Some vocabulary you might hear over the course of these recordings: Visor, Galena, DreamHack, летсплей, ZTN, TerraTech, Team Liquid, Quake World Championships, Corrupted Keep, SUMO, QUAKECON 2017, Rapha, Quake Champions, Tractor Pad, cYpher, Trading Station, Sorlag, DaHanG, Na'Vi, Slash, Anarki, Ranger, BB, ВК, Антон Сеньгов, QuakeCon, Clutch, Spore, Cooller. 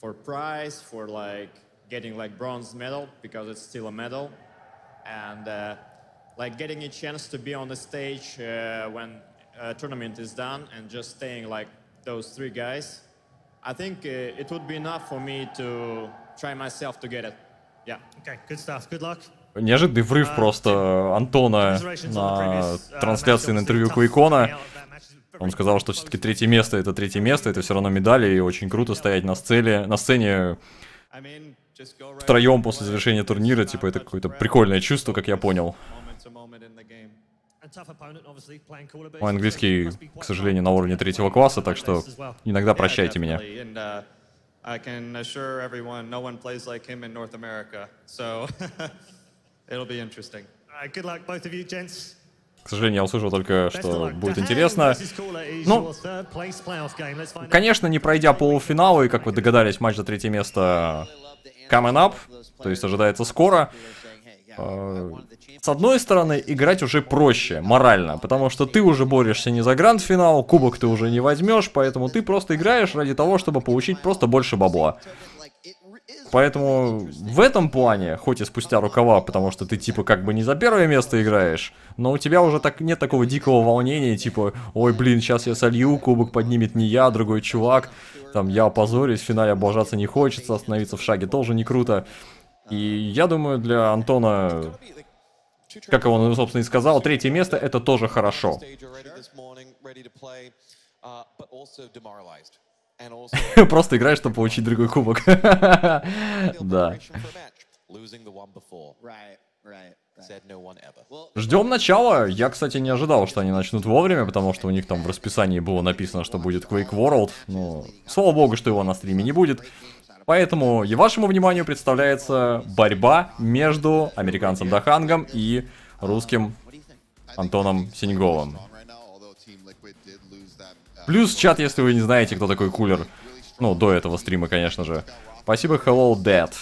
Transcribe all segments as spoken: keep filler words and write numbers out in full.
for prize, for like getting like bronze medal, because it's still a medal, and uh, like getting a chance to be on the stage uh, when a tournament is done, and just staying like those three guys. I think uh, it would be enough for me to try myself to get it. Yeah. Okay, good stuff. Good luck. Неожиданный врыв просто Антона на трансляции на интервью QuakeCon. Он сказал, что все-таки третье место — это третье место, это все равно медали, и очень круто стоять на сцене, на сцене втроем после завершения турнира, типа это какое-то прикольное чувство, как я понял. Мой английский, к сожалению, на уровне третьего класса, так что иногда прощайте меня. К сожалению, я услышал только, что будет интересно. Ну, конечно, не пройдя полуфинала, и, как вы догадались, матч за третье место coming up, то есть ожидается скоро. С одной стороны, играть уже проще, морально, потому что ты уже борешься не за гранд-финал, кубок ты уже не возьмешь, поэтому ты просто играешь ради того, чтобы получить просто больше бабла. Поэтому в этом плане, хоть и спустя рукава, потому что ты типа как бы не за первое место играешь, но у тебя уже так нет такого дикого волнения, типа, ой, блин, сейчас я солью, кубок поднимет не я, другой чувак, там, я опозорюсь, в финале облажаться не хочется, остановиться в шаге тоже не круто. И я думаю, для Антона, как он, собственно, и сказал, третье место — это тоже хорошо. Просто играешь, чтобы получить другой кубок. Да. Ждем начала. Я, кстати, не ожидал, что они начнут вовремя, потому что у них там в расписании было написано, что будет Quake World. Но слава богу, что его на стриме не будет. Поэтому и вашему вниманию представляется борьба между американцем DaHanGом и русским Антоном Сеньговым. Плюс чат, если вы не знаете, кто такой Cooller. Ну, до этого стрима, конечно же. Спасибо, Hello, Dad.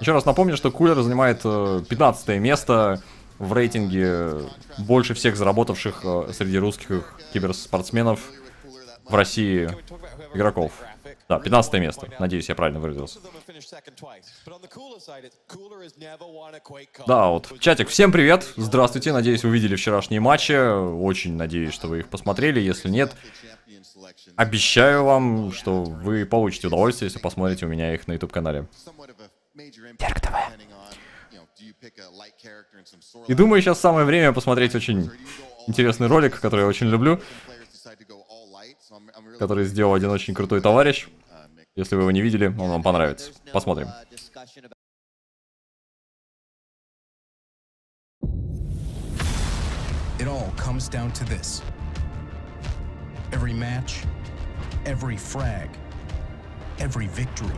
Еще раз напомню, что Cooller занимает пятнадцатое место в рейтинге больше всех заработавших среди русских киберспортсменов в России игроков. Да, пятнадцатое место. Надеюсь, я правильно выразился. Да, вот. Чатик, всем привет. Здравствуйте. Надеюсь, вы видели вчерашние матчи. Очень надеюсь, что вы их посмотрели. Если нет, обещаю вам, что вы получите удовольствие, если посмотрите у меня их на YouTube-канале. И думаю, сейчас самое время посмотреть очень интересный ролик, который я очень люблю, который сделал один очень крутой товарищ. Если вы его не видели, он вам понравится. Посмотрим. It all comes down to this. Every match, every frag, every victory.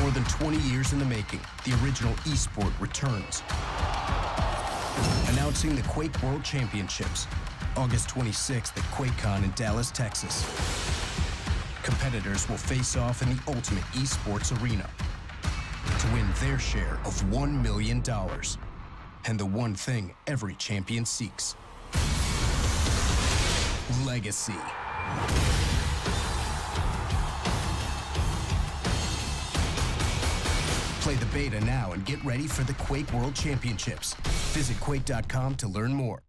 More than twenty years in the making, the original esport returns. Announcing the Quake World Championships, August twenty-sixth at QuakeCon in Dallas, Texas. Competitors will face off in the ultimate esports arena to win their share of one million dollars and the one thing every champion seeks: legacy. Play the beta now and get ready for the Quake World Championships. Visit quake dot com to learn more.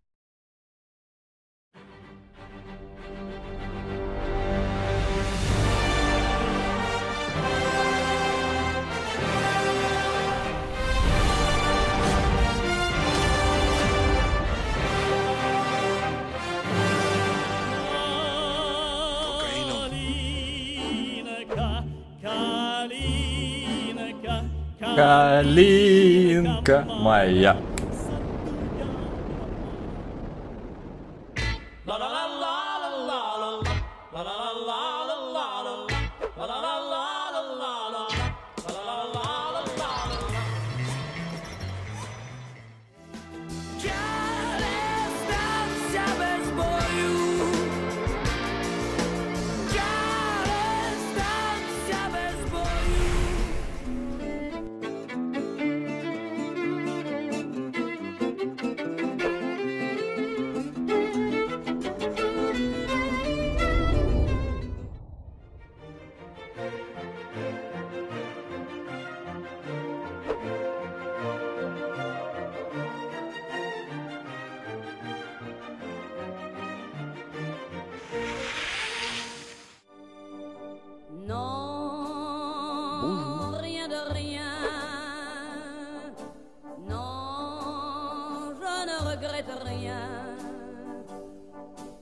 Калинка моя.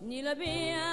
ni la mía.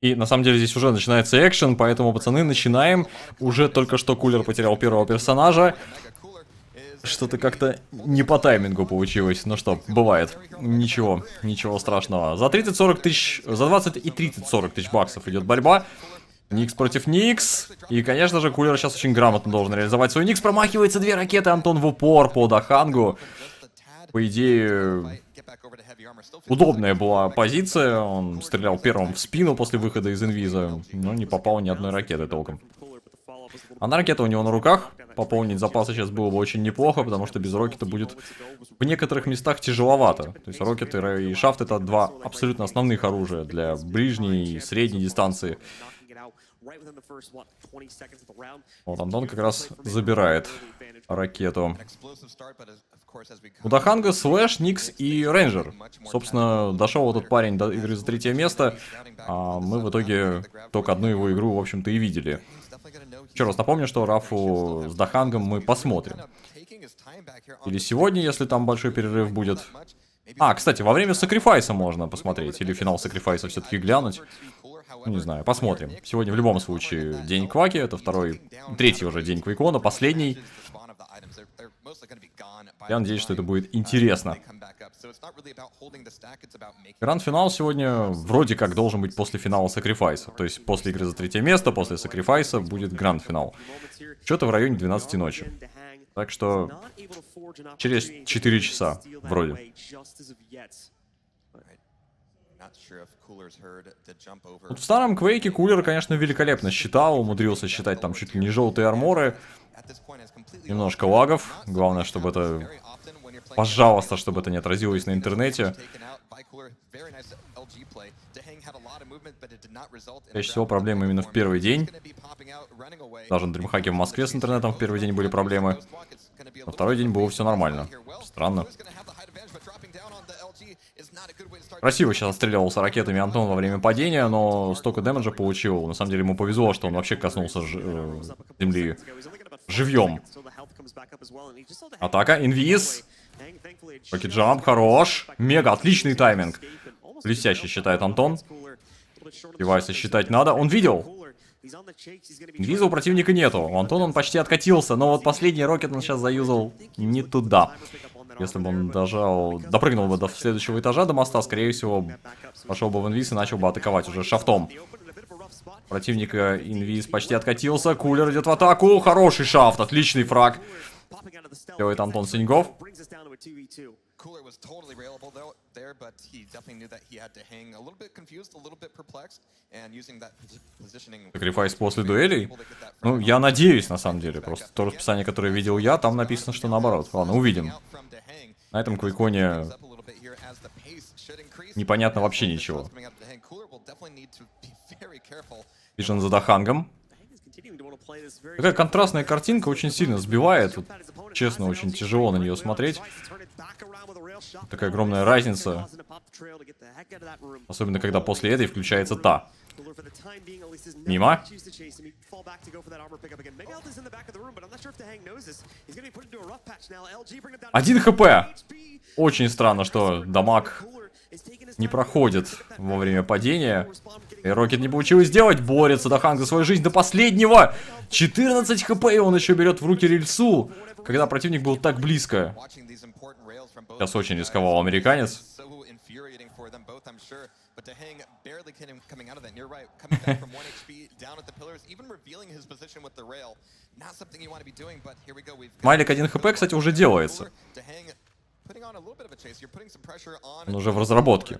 И на самом деле здесь уже начинается экшен, поэтому, пацаны, начинаем. Уже только что Cooller потерял первого персонажа. Что-то как-то не по таймингу получилось. Ну что, бывает. Ничего, ничего страшного. За тридцать сорок тысяч, за двадцать и тридцать сорок тысяч баксов идет борьба. Nyx против Nyx. И, конечно же, Cooller сейчас очень грамотно должен реализовать свой. Nyx промахивается две ракеты, Антон в упор по DaHanG. По идее... удобная была позиция, он стрелял первым в спину после выхода из инвиза, но не попал ни одной ракеты толком. Одна ракета у него на руках, пополнить запасы сейчас было бы очень неплохо, потому что без рокета будет в некоторых местах тяжеловато. То есть рокеты и шафт — это два абсолютно основных оружия для ближней и средней дистанции. Вот Антон как раз забирает ракету. У DaHanG Slash, Nyx и Ranger. Собственно, дошел вот этот парень до игры за третье место, а мы в итоге только одну его игру, в общем-то, и видели. Еще раз напомню, что Рафу с DaHanG мы посмотрим. Или сегодня, если там большой перерыв будет. А, кстати, во время Sacrifice можно посмотреть, или финал Sacrifice все-таки глянуть. Не знаю, посмотрим. Сегодня в любом случае день Кваки, это второй, третий уже день Квейкона, последний. Я надеюсь, что это будет интересно. Гранд-финал сегодня вроде как должен быть после финала Sacrifice. То есть после игры за третье место, после Sacrifice будет гранд-финал. Что-то в районе двенадцати ночи. Так что через четыре часа вроде. Вот в старом Квейке Cooler, конечно, великолепно считал, умудрился считать там чуть ли не желтые арморы. Немножко лагов, главное, чтобы это... Пожалуйста, чтобы это не отразилось на интернете. Чаще всего проблемы именно в первый день. Даже на DreamHack в Москве с интернетом в первый день были проблемы. На второй день было все нормально. Странно. Красиво сейчас отстреливался ракетами Антон во время падения, но столько демеджа получил. На самом деле ему повезло, что он вообще коснулся ж... э... земли живьем. Атака, инвиз. Рокетджамп, хорош. Мега, отличный тайминг. Блестяще считает Антон. Девайса считать надо. Он видел. Инвиза у противника нету. У Антона он почти откатился, но вот последний рокет он сейчас заюзал не туда. Если бы он дожал, допрыгнул бы до следующего этажа, до моста, скорее всего, пошел бы в инвиз и начал бы атаковать уже шафтом. Противника инвиз почти откатился, Cooler идет в атаку, хороший шафт, отличный фраг. Делает Антон Сеньгов. Sacrifice после дуэлей? Ну, я надеюсь, на самом деле. Просто то расписание, которое видел я, там написано, что наоборот. Ладно, увидим. На этом Квейконе непонятно вообще ничего. Вижен за DaHanG'ом. Такая контрастная картинка очень сильно сбивает. Вот, честно, очень тяжело на нее смотреть. Такая огромная разница. Особенно, когда после этой включается та. Мимо. Один хп. Очень странно, что дамаг не проходит во время падения. И Рокет не получилось сделать. Борется DaHanG за свою жизнь до последнего. четырнадцать хп, и он еще берет в руки рельсу, когда противник был так близко. Сейчас очень рисковал американец. Майлик один хп, кстати, уже делается. Он уже в разработке.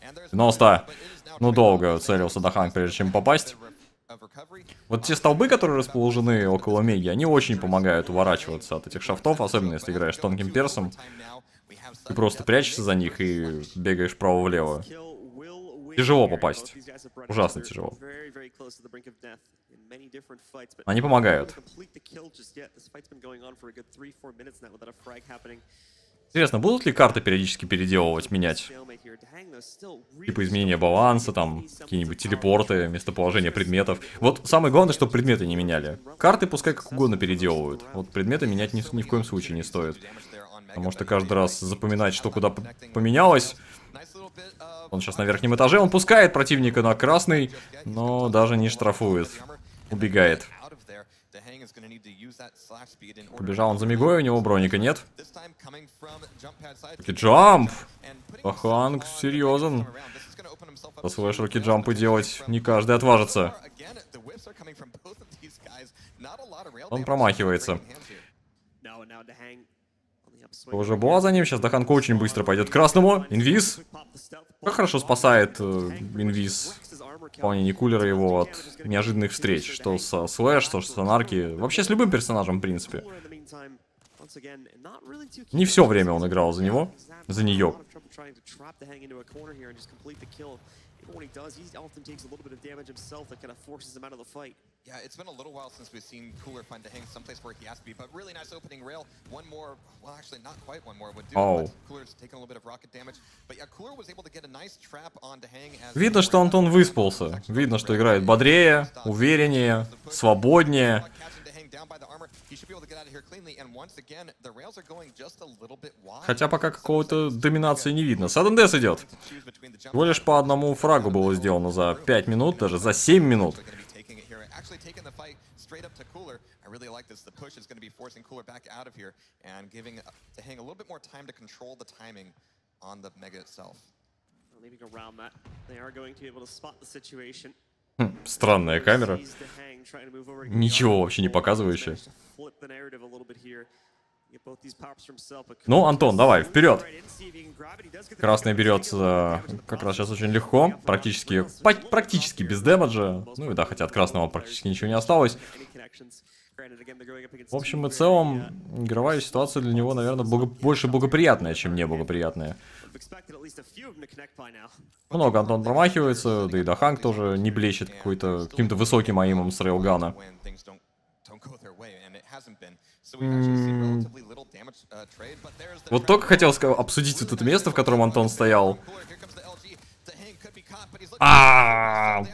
девяносто. Ну долго целился DaHanG, прежде чем попасть. Вот те столбы, которые расположены около Меги, они очень помогают уворачиваться от этих шафтов, особенно если играешь тонким персом. Ты просто прячешься за них и бегаешь вправо-влево. Тяжело попасть. Ужасно тяжело. Они помогают. Интересно, будут ли карты периодически переделывать, менять? Типа изменения баланса, там, какие-нибудь телепорты, местоположение предметов. Вот самое главное, чтобы предметы не меняли. Карты пускай как угодно переделывают. Вот предметы менять ни, ни в коем случае не стоит. Потому что каждый раз запоминать, что куда поменялось. Он сейчас на верхнем этаже, он пускает противника на красный, но даже не штрафует. Убегает. Побежал он за Мегой, у него броника нет. Рокетджамп! DaHanG серьезен. По своей рокетджампы делать не каждый отважится. Он промахивается. Уже была за ним, сейчас DaHanG очень быстро пойдет к красному. Инвиз. Как хорошо спасает э, инвиз. Вполне не Cooler его от неожиданных встреч. Что со Slash, что с Anarki. Вообще с любым персонажем, в принципе. Не все время он играл за него. За нее. Оу. Видно, что Антон выспался. Видно, что играет бодрее, увереннее, свободнее. Хотя пока какого-то доминации не видно. Саддес идет. Всего лишь по одному фрагу было сделано за пять минут, даже за семь минут. Хм, странная камера. Ничего вообще не показывающая. Ну, Антон, давай, вперед. Красный берется как раз сейчас очень легко, практически, практически без демеджа. Ну и да, хотя от красного практически ничего не осталось. В общем и целом, игровая ситуация для него, наверное, благо... больше благоприятная, чем неблагоприятная. Много Антон промахивается, да и DaHanG тоже не блещет каким-то высоким аимом с рейлгана. Вот только хотел обсудить вот это место, в котором Антон стоял. А-а-а!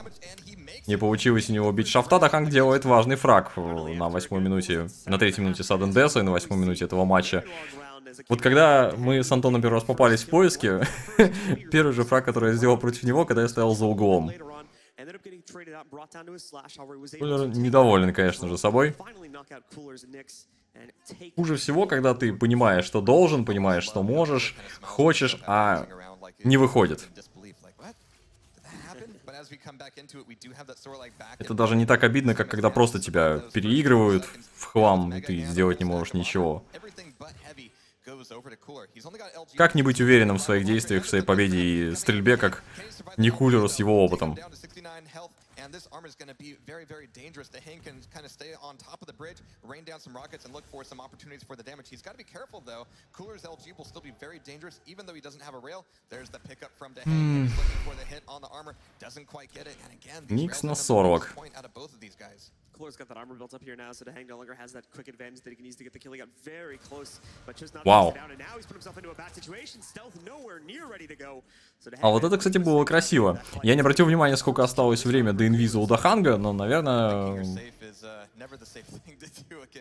Не получилось у него убить шафта, DaHanG делает важный фраг на восьмой минуте, на третьей минуте саддендеса и на восьмой минуте этого матча. Вот когда мы с Антоном первый раз попались в поиске, первый же фраг, который я сделал против него, когда я стоял за углом. Cooler недоволен, конечно же, собой. Хуже всего, когда ты понимаешь, что должен, понимаешь, что можешь, хочешь, а не выходит. Это даже не так обидно, как когда просто тебя переигрывают в хлам, и ты сделать не можешь ничего. Как-нибудь уверенным в своих действиях, в своей победе и стрельбе, как не Cooler с его опытом. Mm. Nyx на Sorlag. Cooler's got that armor built up here now, so DaHanG no longer has that quick advantage that he can use to get the killing up very close, but just not wow. down, and now he's put himself into a bad situation. Stealth nowhere near ready to go. So DaHanG... А вот это, кстати, было красиво. Я не обратил внимания, сколько осталось время до инвиза у DaHanG, но, наверное,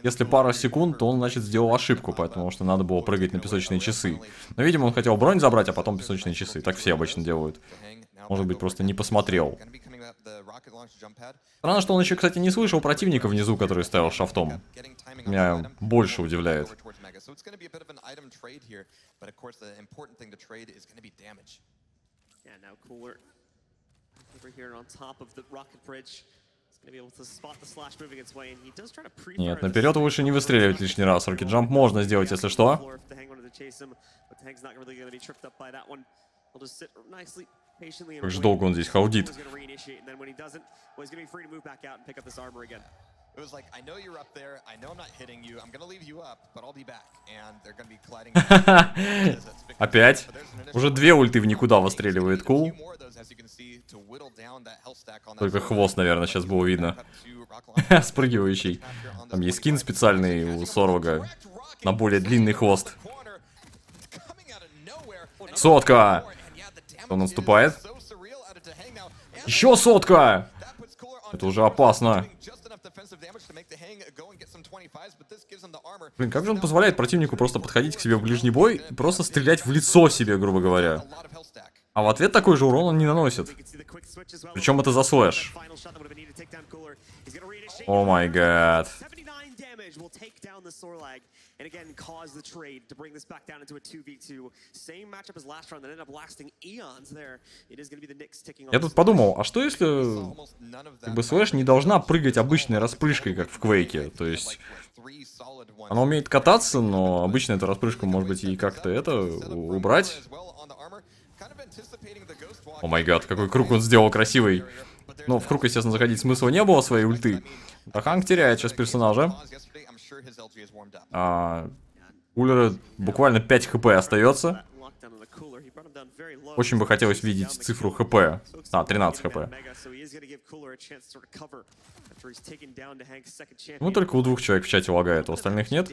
если пару секунд, то он, значит, сделал ошибку, потому что надо было прыгать на песочные часы. Но, видимо, он хотел бронь забрать, а потом песочные часы. Так все обычно делают. Может быть, просто не посмотрел. Странно, что он еще, кстати, не слышал противника внизу, который стоял шафтом. Меня больше удивляет. Нет, наперед лучше не выстреливать лишний раз. Рокетджамп можно сделать, если что. Как же долго он здесь хаудит. Опять? Уже две ульты в никуда выстреливает Кул. Только хвост, наверное, сейчас было видно. Спрыгивающий. Там есть скин специальный у Sorlag на более длинный хвост. Сотка! Он отступает. Еще сотка! Это уже опасно. Блин, как же он позволяет противнику просто подходить к себе в ближний бой и просто стрелять в лицо себе, грубо говоря. А в ответ такой же урон он не наносит. Причем это за слэш. О май гад. And again, cause the trade to bring this back down into a two v two. Same matchup as last round that ended up lasting eons there. It is going to be the Nyx ticking on. Я тут подумал, а что если как бы Slash не должна прыгать обычной распрыжкой, как в Квейке? То есть она умеет кататься, но обычно эту распрыжку, может быть, и как-то это убрать. О май гад, какой круг он сделал красивый. Но в круг, естественно, заходить смысла не было своей ульты. DaHanG теряет сейчас персонажа. А, Cooler буквально пять хп остается. Очень бы хотелось видеть цифру хп. А, тринадцать хп. Ну, только у двух человек в чате лагает, у остальных нет.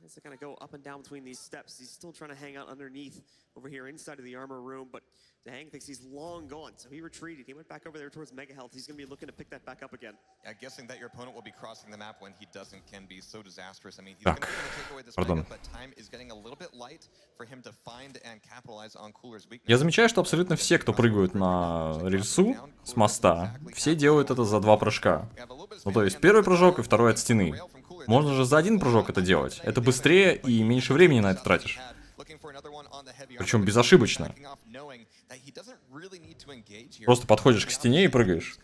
It's gonna go up and down between these steps. He's still trying to hang out underneath over here inside of the armor room, but DaHanG thinks he's long gone, so he retreated. He went back over there towards Mega Health. He's gonna be looking to pick that back up again. Yeah, guessing that your opponent will be crossing the map when he doesn't can be so disastrous. I mean, he's gonna take away this map, but time is getting a little bit light for him to find and capitalize on Cooler's weakness. Я замечаю, что абсолютно все, кто прыгают на рельсу с моста, все делают это за два прыжка. Ну то есть первый прыжок и второй от стены. Можно же за один прыжок это делать. Это быстрее и меньше времени на это тратишь. Причем безошибочно. Просто подходишь к стене и прыгаешь.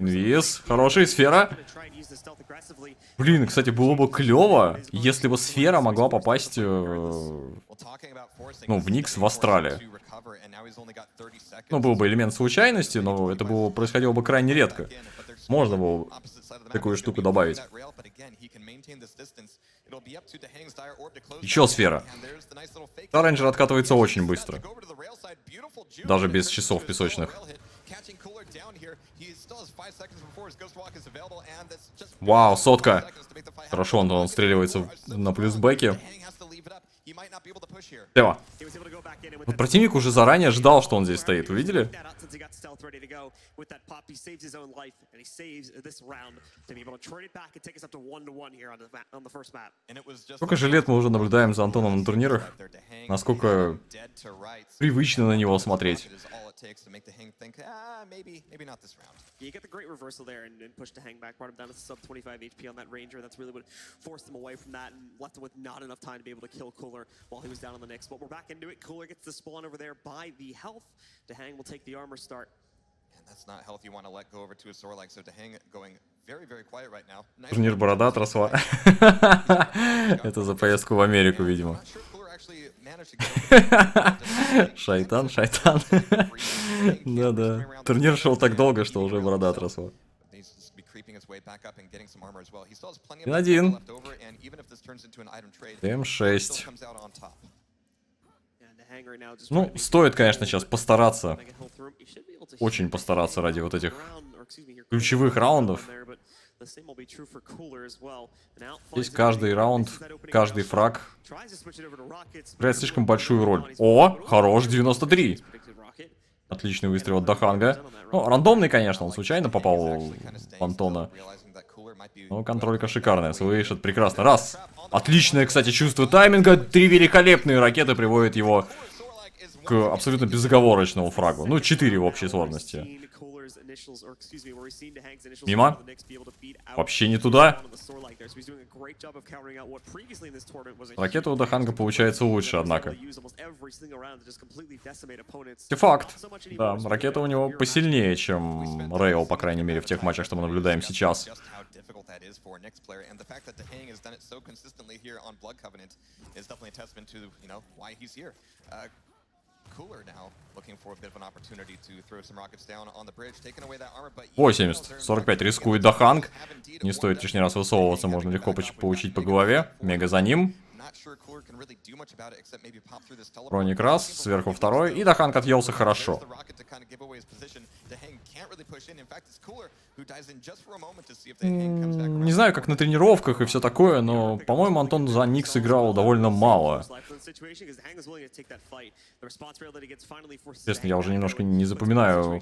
Вис, хорошая сфера. Блин, кстати, было бы клево, если бы сфера могла попасть ну, в Nyx в астрале. Ну, был бы элемент случайности, но это было, происходило бы крайне редко. Можно было такую штуку добавить. Еще сфера. Та Рейнджер откатывается очень быстро. Даже без часов песочных. Вау, сотка. Хорошо, он, он стреливается на плюсбеке. Слева. Вот противник уже заранее ждал, что он здесь стоит. Вы видели? Сколько же лет мы уже наблюдаем за Антоном на турнирах? Насколько привычно на него смотреть. While he was down on the Nyx, but we're back into it. Cooler gets the spawn over there by the health. DaHanG will take the armor start, and that's not health you want to let go over to a Sorlag. So DaHanG going very, very quiet right now. Турнир борода отросла. Это за поездку в Америку, видимо. Шайтан, шайтан. Да-да. Турнир шел так долго, что уже борода отросла. один. М шесть. Ну, стоит, конечно, сейчас постараться. Очень постараться ради вот этих ключевых раундов. Здесь каждый раунд, каждый фраг играет слишком большую роль. О, хорош, девяносто три. Отличный выстрел от DaHanG. Ну, рандомный, конечно, он случайно попал в Антона. Но контролька шикарная, слышит прекрасно. Раз. Отличное, кстати, чувство тайминга. Три великолепные ракеты приводят его к абсолютно безоговорочному фрагу. Ну, четыре в общей сложности. Мимо. Вообще не туда. Ракета у DaHanG получается лучше, однако. Факт. Да, ракета у него посильнее, чем Рейл, по крайней мере, в тех матчах, что мы наблюдаем сейчас. восемьдесят сорок пять рискует DaHanG. Не стоит лишний раз высовываться, можно легко получить по голове. Мега за ним. Проник раз, сверху второй, и DaHanG отъелся хорошо. Не знаю, как на тренировках и все такое, но, по-моему, Антон за Nyx играл довольно мало. Честно, я уже немножко не запоминаю,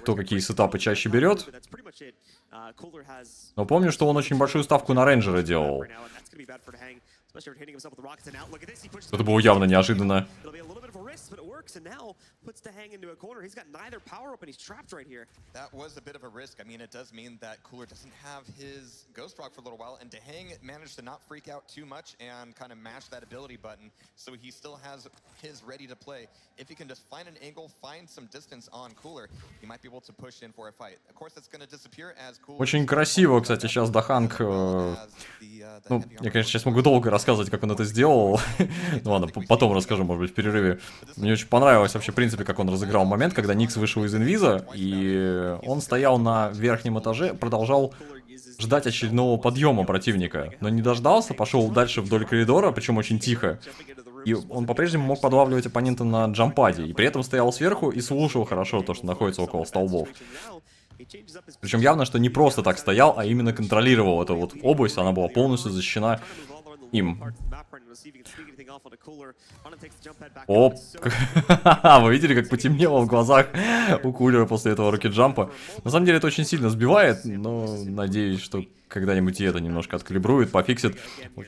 кто какие сетапы чаще берет. Но помню, что он очень большую ставку на Рейнджера делал. Это было явно неожиданно. Очень красиво, кстати, сейчас DaHanG. Э, ну, я, конечно, сейчас могу долго рассказывать, как он это сделал. Ну ладно, потом расскажу, может быть, в перерыве. Мне очень понравилось вообще, в принципе, как он разыграл момент, когда Nyx вышел из инвиза, и он стоял на верхнем этаже, продолжал ждать очередного подъема противника, но не дождался, пошел дальше вдоль коридора, причем очень тихо, и он по-прежнему мог подлавливать оппонента на джампаде, и при этом стоял сверху и слушал хорошо то, что находится около столбов. Причем явно, что не просто так стоял, а именно контролировал эту вот область, она была полностью защищена им. Оп. Вы видели, как потемнело в глазах у Cooler после этого рокет-джампа? На самом деле это очень сильно сбивает, но надеюсь, что когда-нибудь и это немножко откалибрует, пофиксит.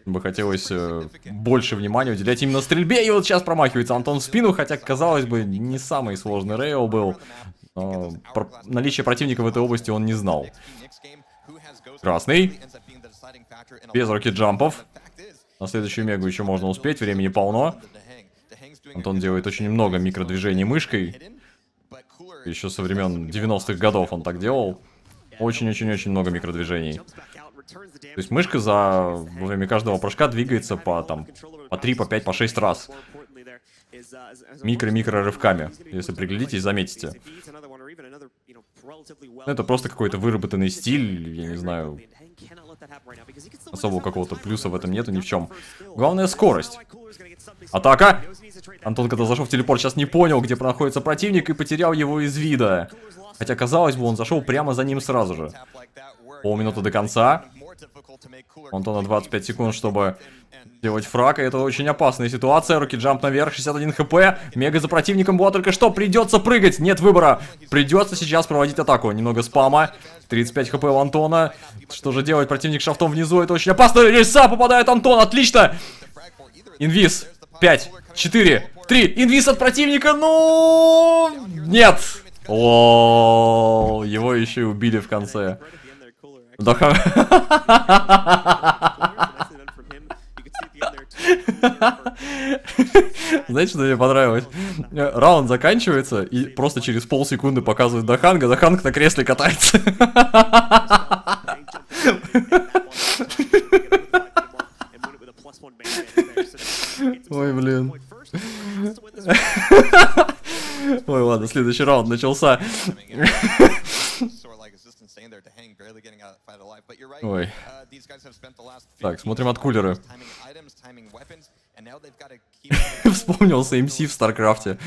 Бы хотелось э, больше внимания уделять именно стрельбе. И вот сейчас промахивается Антон в спину, хотя, казалось бы, не самый сложный рейл был. Но про наличие противника в этой области он не знал. Красный. Без рокет-джампов. На следующую мегу еще можно успеть, времени полно. Антон делает очень много микродвижений мышкой. Еще со времен девяностых годов он так делал. Очень-очень-очень много микродвижений. То есть мышка за во время каждого прыжка двигается по, там, по три, по пять, по шесть раз. Микро-микро рывками. Если приглядитесь, заметите. Это просто какой-то выработанный стиль, я не знаю. Особого какого-то плюса в этом нету ни в чем. Главное скорость. Атака! Антон, когда зашел в телепорт, сейчас не понял, где находится противник, и потерял его из вида. Хотя, казалось бы, он зашел прямо за ним сразу же. Полминуты до конца. У Антона двадцать пять секунд, чтобы делать фраг, и это очень опасная ситуация. Руки джамп наверх, шестьдесят один хп. Мега за противником была только что. Придется прыгать, нет выбора. Придется сейчас проводить атаку. Немного спама. тридцать пять хп у Антона. Что же делать? Противник шафтом внизу, это очень опасно. Лиса попадает Антон, отлично. Инвиз. пять, четыре, три. Инвиз от противника, ну... Нет. Лол. Его еще и убили в конце. Знаете, что мне понравилось? Раунд заканчивается, и просто через полсекунды показывают DaHanG. DaHanG на кресле катается. Ой, блин. Ой, ладно, следующий раунд начался. Ой. Так, смотрим от Cooler'а. Вспомнился эм си в StarCraft'е,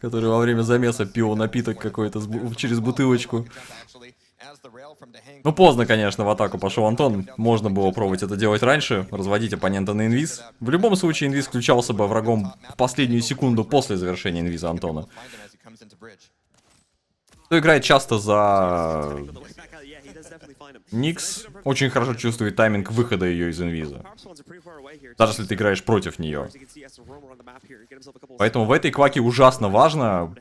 который во время замеса пил напиток какой-то через бутылочку. Ну, поздно, конечно, в атаку пошел Антон. Можно было пробовать это делать раньше, разводить оппонента на инвиз. В любом случае, инвиз включался бы врагом в последнюю секунду после завершения инвиза Антона. Кто играет часто за Nyx, очень хорошо чувствует тайминг выхода ее из инвиза. Даже если ты играешь против нее. Поэтому в этой кваке ужасно важно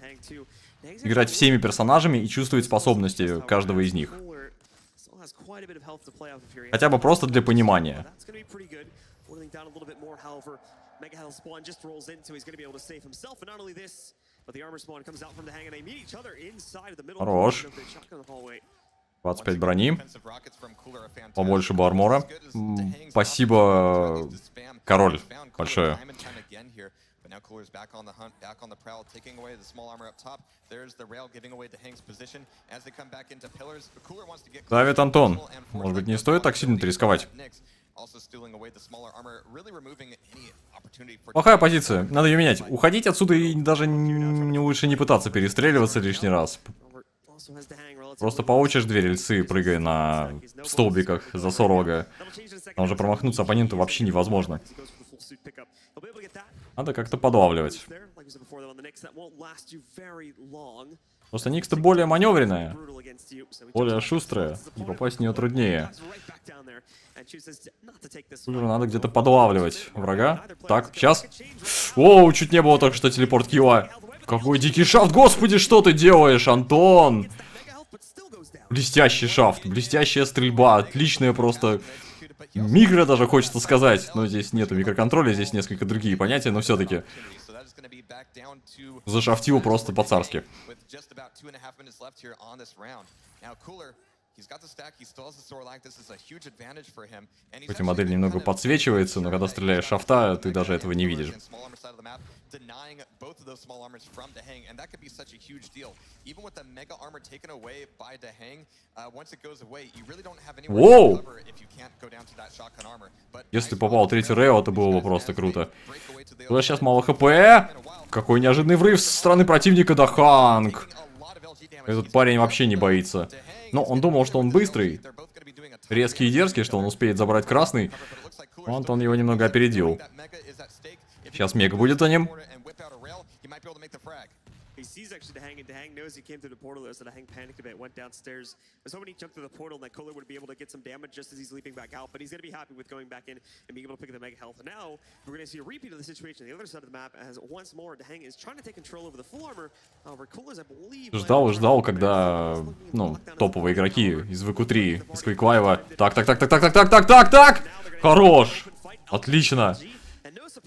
играть всеми персонажами и чувствовать способности каждого из них. Хотя бы просто для понимания. Хорош. двадцать пять брони. Побольше бы армора. Спасибо, король. Большое. Давит Антон. Может быть, не стоит так сильно рисковать. Плохая позиция. Надо ее менять. Уходить отсюда и даже не, лучше не пытаться перестреливаться лишний раз. Просто получишь две рельсы, прыгая на столбиках за Sorlag. Там же промахнуться оппоненту вообще невозможно. Надо как-то подлавливать. Просто Nyx-то более маневренная, более шустрая, и попасть в нее труднее. Уже надо где-то подлавливать врага. Так, сейчас. О, чуть не было только что телепорт кила. Какой дикий шафт, господи, что ты делаешь, Антон? Блестящий шафт, блестящая стрельба, отличная просто... Микро даже хочется сказать, но здесь нету микроконтроля, здесь несколько другие понятия, но все-таки зашафтил просто по-царски. Хоть и модель немного подсвечивается, но когда стреляешь шафта, ты даже этого не видишь. Воу! Если попал третий Рео, это было бы просто круто. Но сейчас мало хп. Какой неожиданный врыв со стороны противника DaHanG. Этот парень вообще не боится. Но он думал, что он быстрый, резкий и дерзкий, что он успеет забрать красный. Антон его немного опередил. Сейчас мега будет за ним. Ждал, ждал, когда, ну, топовые игроки из ви кью три, из Quake. Так, так, так, так, так, так, так, так, так, так. Хорош. Отлично.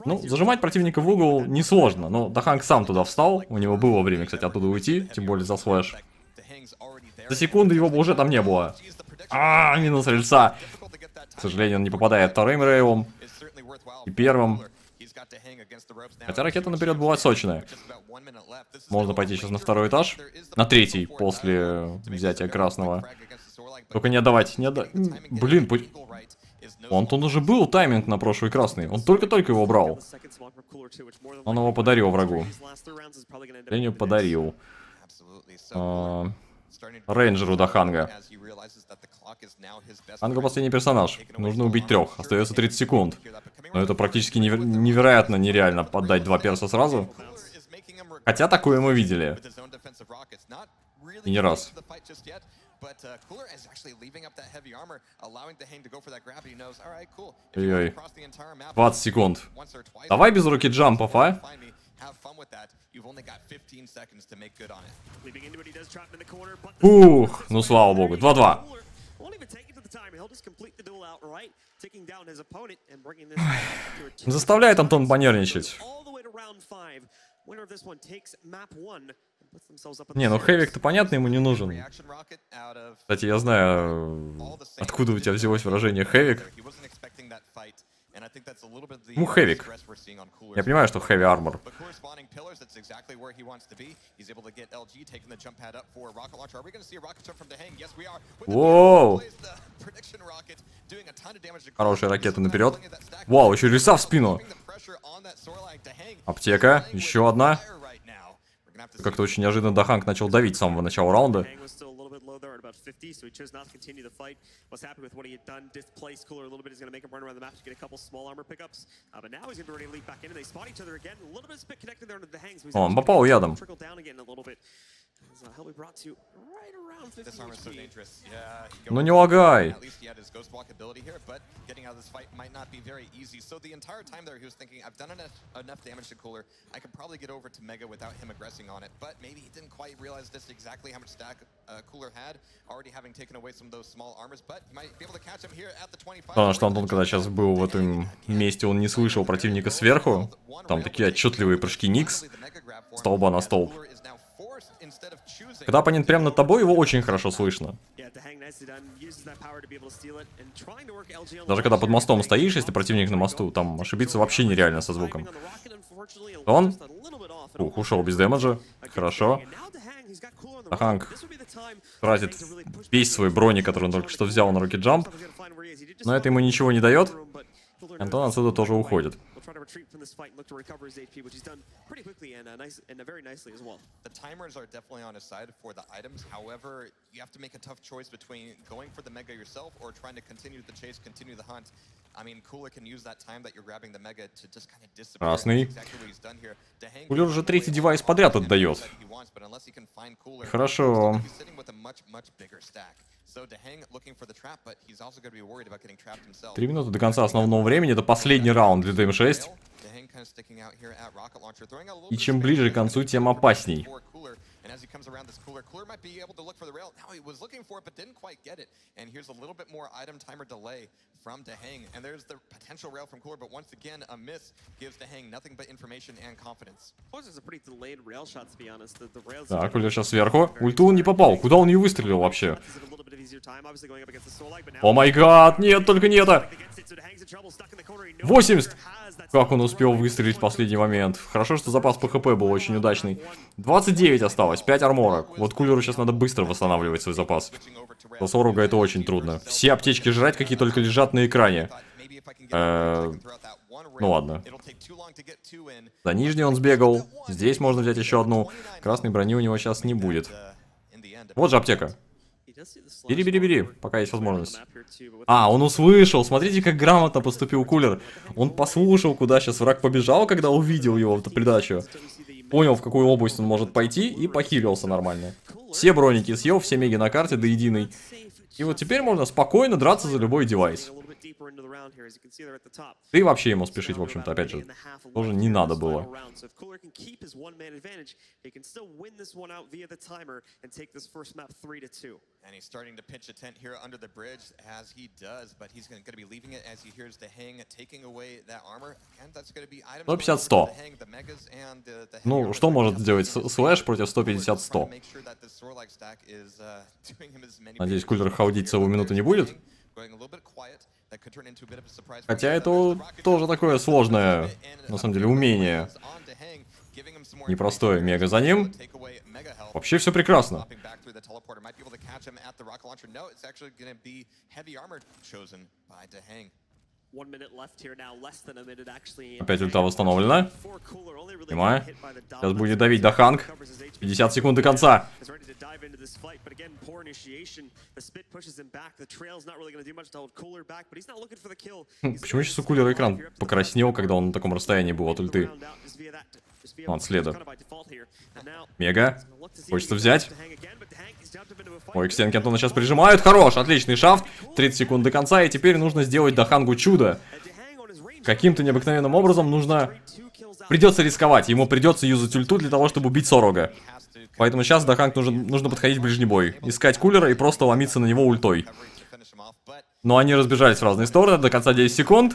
Ну, зажимать противника в угол несложно, но DaHanG сам туда встал, у него было время, кстати, оттуда уйти, тем более за слэш. За секунду его бы уже там не было. А, минус рельса. К сожалению, он не попадает вторым рейвом и первым. Хотя ракета наперед была сочная. Можно пойти сейчас на второй этаж, на третий после взятия красного. Только не отдавать, не отдавать. Блин, пусть... Антон уже был тайминг на прошлый красный. Он только-только его брал. Он его подарил врагу. Я не подарил. А, рейнджеру DaHanG. DaHanG последний персонаж. Нужно убить трех. Остается тридцать секунд. Но это практически неверо невероятно нереально поддать два перса сразу. Хотя такое мы видели. И не раз. Ой-ой. двадцать секунд. Давай без руки джампов, а? Ух, ну слава богу. два-два. Заставляет Антон понервничать. Не, ну Хэвик-то понятно, ему не нужен. Кстати, я знаю, откуда у тебя взялось выражение Хэвик. Ну, хэвик. Я понимаю, что хэви армор. Воу! Хорошая ракета наперед. Вау, еще леса в спину. Аптека, еще одна. Как-то очень неожиданно DaHanG начал давить с самого начала раунда. О, он попал ядом. Ну не лагай. Потому что Антон, когда сейчас был в этом месте, он не слышал противника сверху. Там такие отчетливые прыжки Nyx. Столба на столб. Когда оппонент прямо над тобой, его очень хорошо слышно. Даже когда под мостом стоишь, если противник на мосту, там ошибиться вообще нереально со звуком. Он... Ух, ушел без демеджа. Хорошо. DaHanG тратит весь свой брони, который он только что взял на руки джамп. Но это ему ничего не дает. Антон отсюда тоже уходит. Красный. Cooler уже третий девайс подряд отдает. Хорошо. Три минуты до конца основного времени. Это последний раунд для ДМ шесть. И чем ближе к концу, тем опасней. Да, Cooler сейчас сверху. Ульту он не попал. Куда он ее выстрелил вообще? О май гад, нет, только не это. восемьдесят. Как он успел выстрелить в последний момент. Хорошо, что запас по хп был очень удачный. двадцать девять осталось, пять арморок. Вот Cooler сейчас надо быстро восстанавливать свой запас. За Sorlag это очень трудно. Все аптечки жрать, какие только лежат на экране. Э-э- ну ладно. За нижний он сбегал. Здесь можно взять еще одну. Красной брони у него сейчас не будет. Вот же аптека. Бери, бери, бери, пока есть возможность. А, он услышал, смотрите, как грамотно поступил Cooler. Он послушал, куда сейчас враг побежал, когда увидел его в придачу. Понял, в какую область он может пойти, и похилился нормально. Все броники съел, все меги на карте до единой. И вот теперь можно спокойно драться за любой девайс. Да и вообще ему спешить, в общем-то, опять же, тоже не надо было. сто пятьдесят сто. Ну, что может сделать Slash против сто пятьдесят сто? Надеюсь, Cooler хаудить целую минуту не будет. Хотя это тоже такое сложное, на самом деле, умение. Непростое мега за ним. Вообще все прекрасно. Опять ульта восстановлена. Понимаю. Сейчас будет давить DaHanG. пятьдесят секунд до конца. Почему сейчас у Cooler экран покраснел, когда он на таком расстоянии был от ульты? Ну, от следа. Мега. Хочется взять. Ой, к стенке Антона сейчас прижимают. Хорош, отличный шафт. тридцать секунд до конца, и теперь нужно сделать DaHanG чудо. Каким-то необыкновенным образом нужно... Придется рисковать, ему придется юзать ульту для того, чтобы убить Sorlag. Поэтому сейчас DaHanG нужно, нужно подходить в ближний бой. Искать Cooler и просто ломиться на него ультой. Но они разбежались в разные стороны, до конца десять секунд.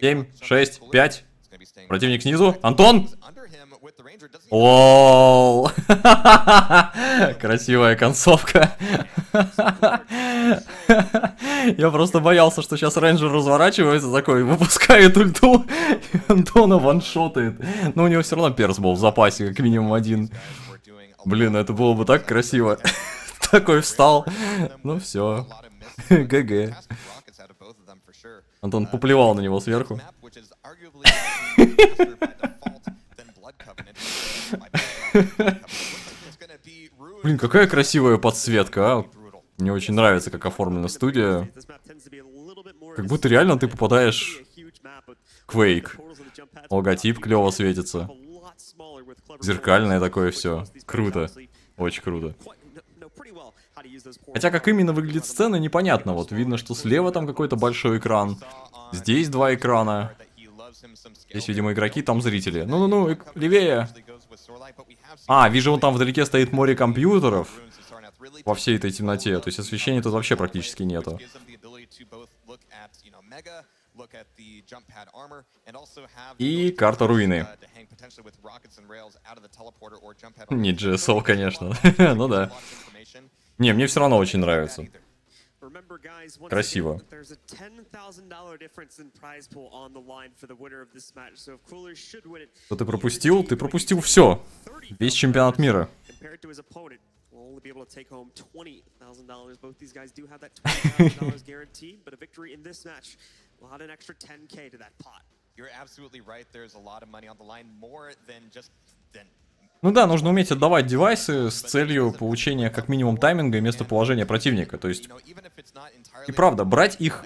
семь, шесть, пять, Противник снизу. Антон! Лол! Красивая концовка. Я просто боялся, что сейчас Рейнджер разворачивается такой, выпускает ульту, и Антона ваншотает. Но у него все равно перс был в запасе, как минимум один. Блин, это было бы так красиво. Такой встал. Ну все. ГГ. Антон поплевал на него сверху. Блин, какая красивая подсветка, а? Мне очень нравится, как оформлена студия. Как будто реально ты попадаешь в Quake. Логотип клево светится. Зеркальное такое все. Круто. Очень круто. Хотя как именно выглядит сцена, непонятно. Вот видно, что слева там какой-то большой экран. Здесь два экрана. Здесь, видимо, игроки, там зрители. Ну-ну-ну, левее. А, вижу, вон там вдалеке стоит море компьютеров. Во всей этой темноте. То есть освещения тут вообще практически нету. И карта руины. Не джи эс эл, конечно. Ну да. Не, мне все равно очень нравится. Красиво. Что ты пропустил? Ты пропустил все. Весь чемпионат мира. Ну да, нужно уметь отдавать девайсы с целью получения как минимум тайминга и местоположения противника. То есть, и правда, брать их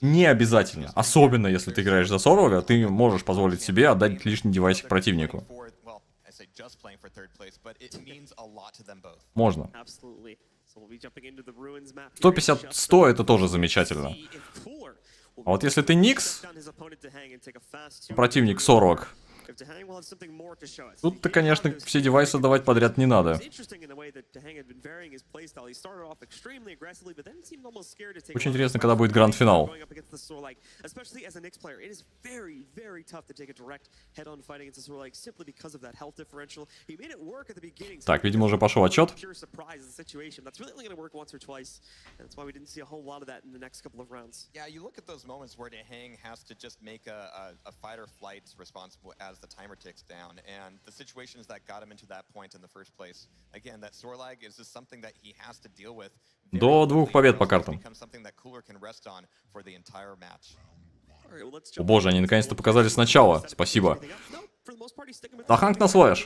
не обязательно. Особенно, если ты играешь за Sorlag, ты можешь позволить себе отдать лишний девайсик противнику. Можно. сто пятьдесят сто это тоже замечательно. А вот если ты Nyx, противник Sorlag, тут-то, конечно, все девайсы давать подряд не надо. Очень интересно, когда будет гранд-финал. Так, видимо, уже пошел отчет. The timer ticks down, and the situations that got him into that point in the first place. Again, that Sorlag is just something that he has to deal with. До двух побед по картам. О боже, они наконец-то показали сначала. Спасибо. DaHanG на Slash.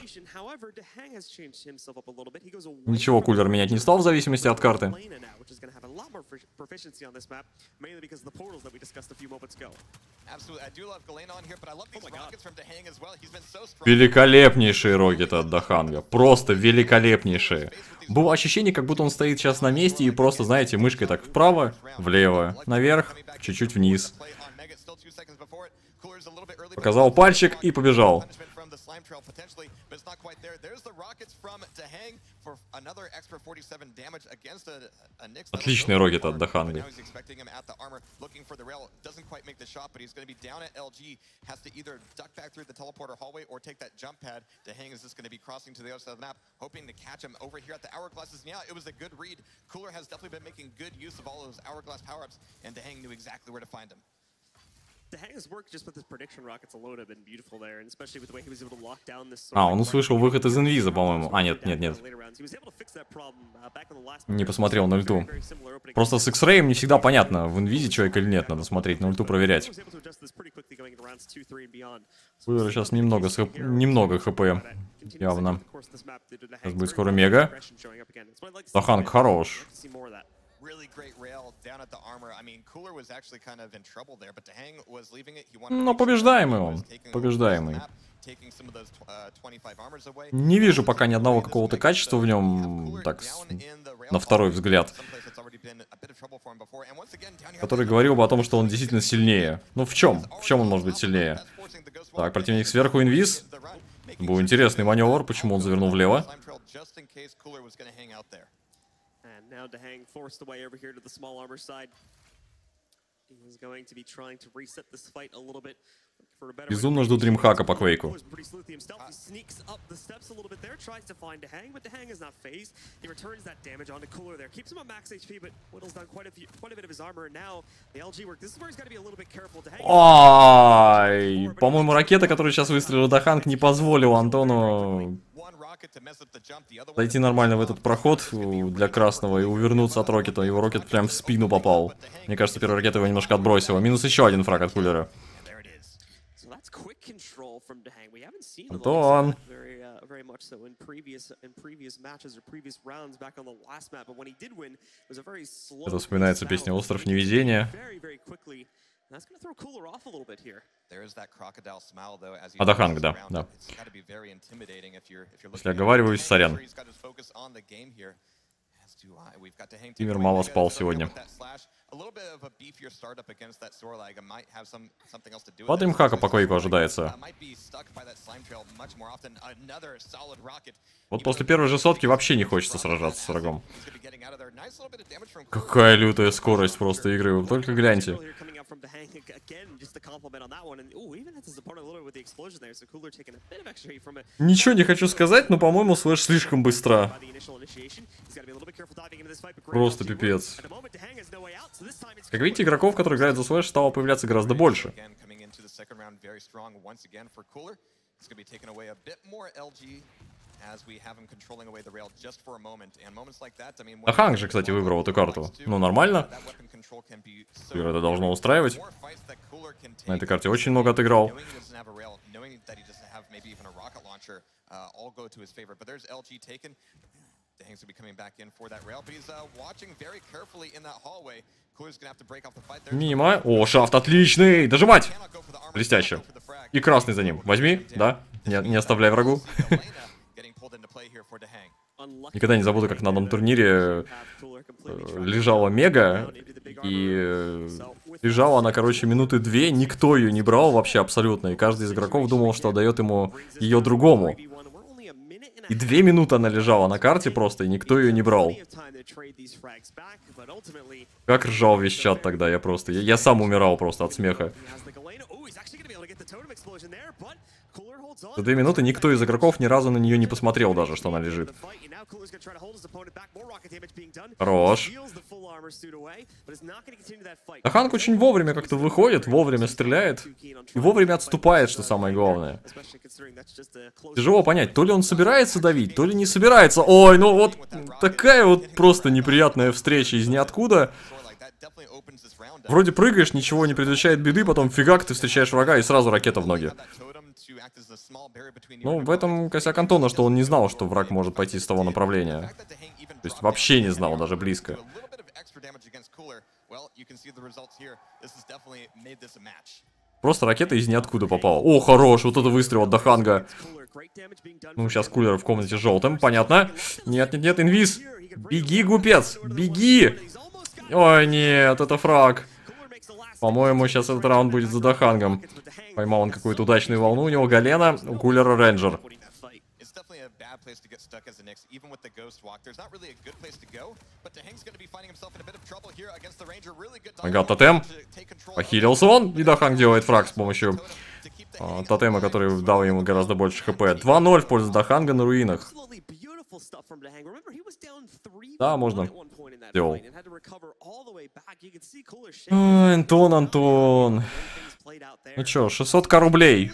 Ничего, Cooler менять не стал в зависимости от карты. Великолепнейшие рогеты от DaHanG. Просто великолепнейшие. Было ощущение, как будто он стоит сейчас на месте и просто, знаете, мышкой так вправо, влево, наверх, чуть-чуть вниз. Показал пальчик и побежал. Отличный рогет от DaHanG. А, он услышал выход из инвиза, по-моему. А, нет, нет, нет. Не посмотрел на ульту. Просто с X-Ray не всегда понятно, в инвизе человек или нет. Надо смотреть, на ульту проверять. Выбор сейчас немного, хп, немного хп. Явно. Сейчас будет скоро мега. DaHanG хорош. Но побеждаемый он, побеждаемый. Не вижу пока ни одного какого-то качества в нем, так, на второй взгляд, который говорил бы о том, что он действительно сильнее. Ну в чем? В чем он может быть сильнее? Так, противник сверху инвиз. Был интересный маневр, почему он завернул влево. Now DaHanG forced away over here to the small armor side. He's going to be trying to reset this fight a little bit. Безумно жду DreamHack'а по Quake'у. Ай, по-моему, ракета, которую сейчас выстрелил DaHanG, не позволила Антону зайти нормально в этот проход для красного и увернуться от рокета. Его рокет прям в спину попал. Мне кажется, первая ракета его немножко отбросила. Минус еще один фраг от Cooler'а. Антон. Это вспоминается песня «Остров невезения». А DaHanG, да, да. Если оговариваюсь, сорян. Тимир мало спал сегодня. По DreamHack'а по Quake'у ожидается. Вот после первой же сотки вообще не хочется сражаться с врагом. Какая лютая скорость просто игры, вы только гляньте. Ничего не хочу сказать, но, по-моему, Slash слишком быстра. Просто пипец. Как видите, игроков, которые играют за Slash, стало появляться гораздо больше. DaHanG же, кстати, выбрал эту карту. Ну, нормально. Это должно устраивать. На этой карте очень много отыграл. Мимо. О, шафт отличный. Дожимать. Блестяще. И красный за ним. Возьми, да? Не, не оставляй врагу. Никогда не забуду, как на одном турнире лежала Мега. И лежала она, короче, минуты две. Никто ее не брал вообще абсолютно. И каждый из игроков думал, что отдает ему ее другому. И две минуты она лежала на карте просто, и никто ее не брал. Как ржал весь чат тогда, я просто... Я, я сам умирал просто от смеха. За две минуты никто из игроков ни разу на нее не посмотрел даже, что она лежит. Хорош. DaHanG очень вовремя как-то выходит, вовремя стреляет и вовремя отступает, что самое главное. Тяжело понять, то ли он собирается давить, то ли не собирается. Ой, ну вот такая вот просто неприятная встреча из ниоткуда. Вроде прыгаешь, ничего не предвещает беды, потом фигак, ты встречаешь врага и сразу ракета в ноги. Ну, в этом косяк Антона, что он не знал, что враг может пойти с того направления. То есть вообще не знал, даже близко. Просто ракета из ниоткуда попала. О, хорош, вот это выстрел от DaHanG'а. Ну, сейчас Cooler в комнате желтым, понятно. Нет-нет-нет, инвиз. Беги, глупец, беги. Ой, нет, это фраг. По-моему, сейчас этот раунд будет за DaHanG'ом. Поймал он какую-то удачную волну. У него Galena, у Cooler'а Ranger. Ага, тотем. Похилился он. И DaHanG делает фраг с помощью uh, тотема, который дал ему гораздо больше хп. два ноль в пользу DaHanG'а на руинах. Да, можно. Делал. А, Антон, Антон. Ну чё, шестьсот рублей.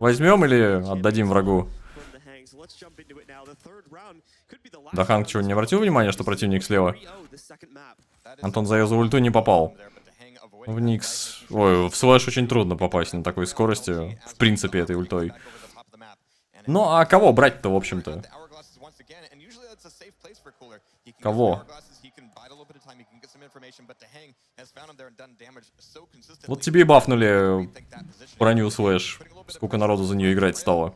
Возьмем или отдадим врагу? DaHanG чего, не обратил внимания, что противник слева? Антон за её за ульту не попал. В Nyx... Ой, в Slash очень трудно попасть на такой скорости. В принципе, этой ультой. Ну, а кого брать-то, в общем-то? Кого? Вот тебе и бафнули броню Slash. Сколько народу за нее играть стало.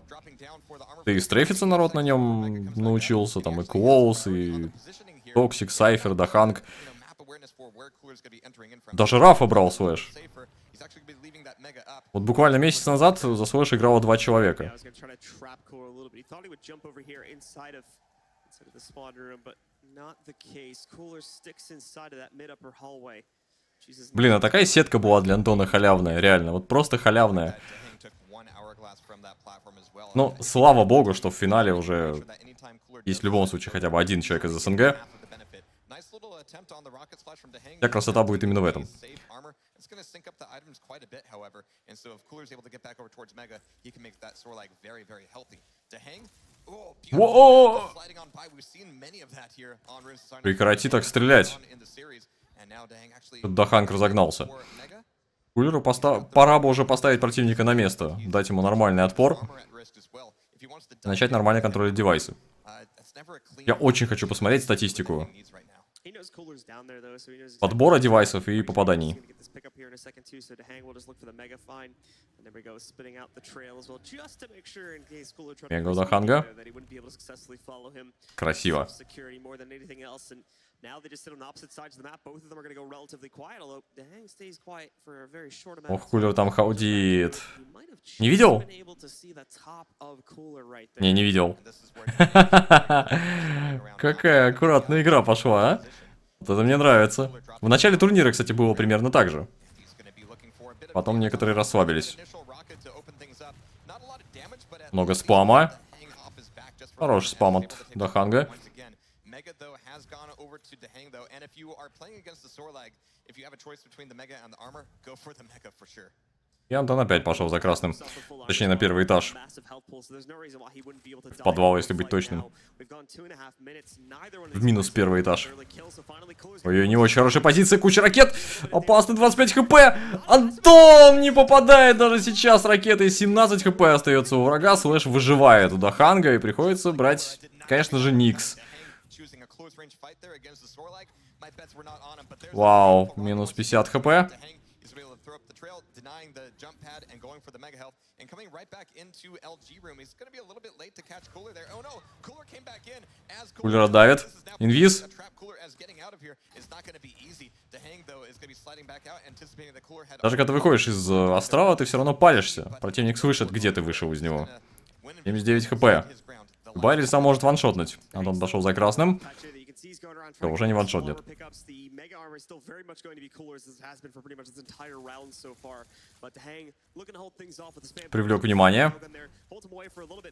Ты и стрейфиться народ на нем научился, там и Clous, и Toxic, cYpher, DaHanG. Даже Rapha брал Slash. Вот буквально месяц назад за Slash играло два человека. Блин, а такая сетка была для Антона халявная, реально, вот просто халявная. Ну, слава богу, что в финале уже есть в любом случае хотя бы один человек из СНГ. Вся красота будет именно в этом. О-о-о! Прекрати так стрелять. Тут DaHanG разогнался. Кулеру поста... пора бы уже поставить противника на место. Дать ему нормальный отпор. Начать нормально контролировать девайсы. Я очень хочу посмотреть статистику подбора девайсов и попаданий. Мега DaHanG. Красиво. Ох, Cooler там хаудит. Не видел? Не, не видел. Какая аккуратная игра пошла, а? Вот это мне нравится. В начале турнира, кстати, было примерно так же. Потом некоторые расслабились. Много спама. Хороший спам от DaHanG. Mega though has gone over to DaHanG though, and if you are playing against the Sorlag, if you have a choice between the Mega and the Armor, go for the Mega for sure. И Антон опять пошел за красным, точнее на первый этаж, в подвал, если быть точным, в минус первый этаж. Ой, не очень хорошая позиция, куча ракет, опасно, двадцать пять хп, Антон не попадает даже сейчас ракетой, семнадцать хп остается у врага, Слэш выживает у DaHanG и приходится брать, конечно же, Nyx. Вау, минус пятьдесят хп. Кулера давит. Инвиз. Даже когда ты выходишь из астрала, ты все равно палишься. Противник слышит, где ты вышел из него. семьдесят девять хп. Байриса может ваншотнуть. Антон дошел за красным. Все, уже не ваншот нет. Привлек внимание.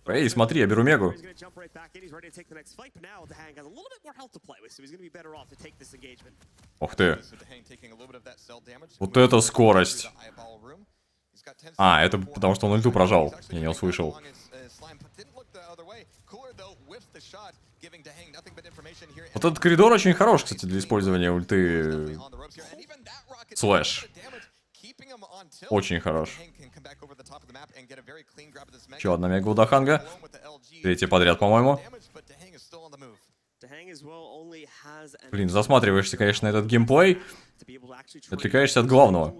Эй, смотри, я беру Мегу. Ух ты. Вот это скорость. А, это потому что он ульту прожал. Я не услышал. Вот этот коридор очень хорош, кстати, для использования ульты Slash. Очень хорош. Еще одна мега у DaHanG. Третья подряд, по-моему. Блин, засматриваешься, конечно, на этот геймплей. Отвлекаешься от главного.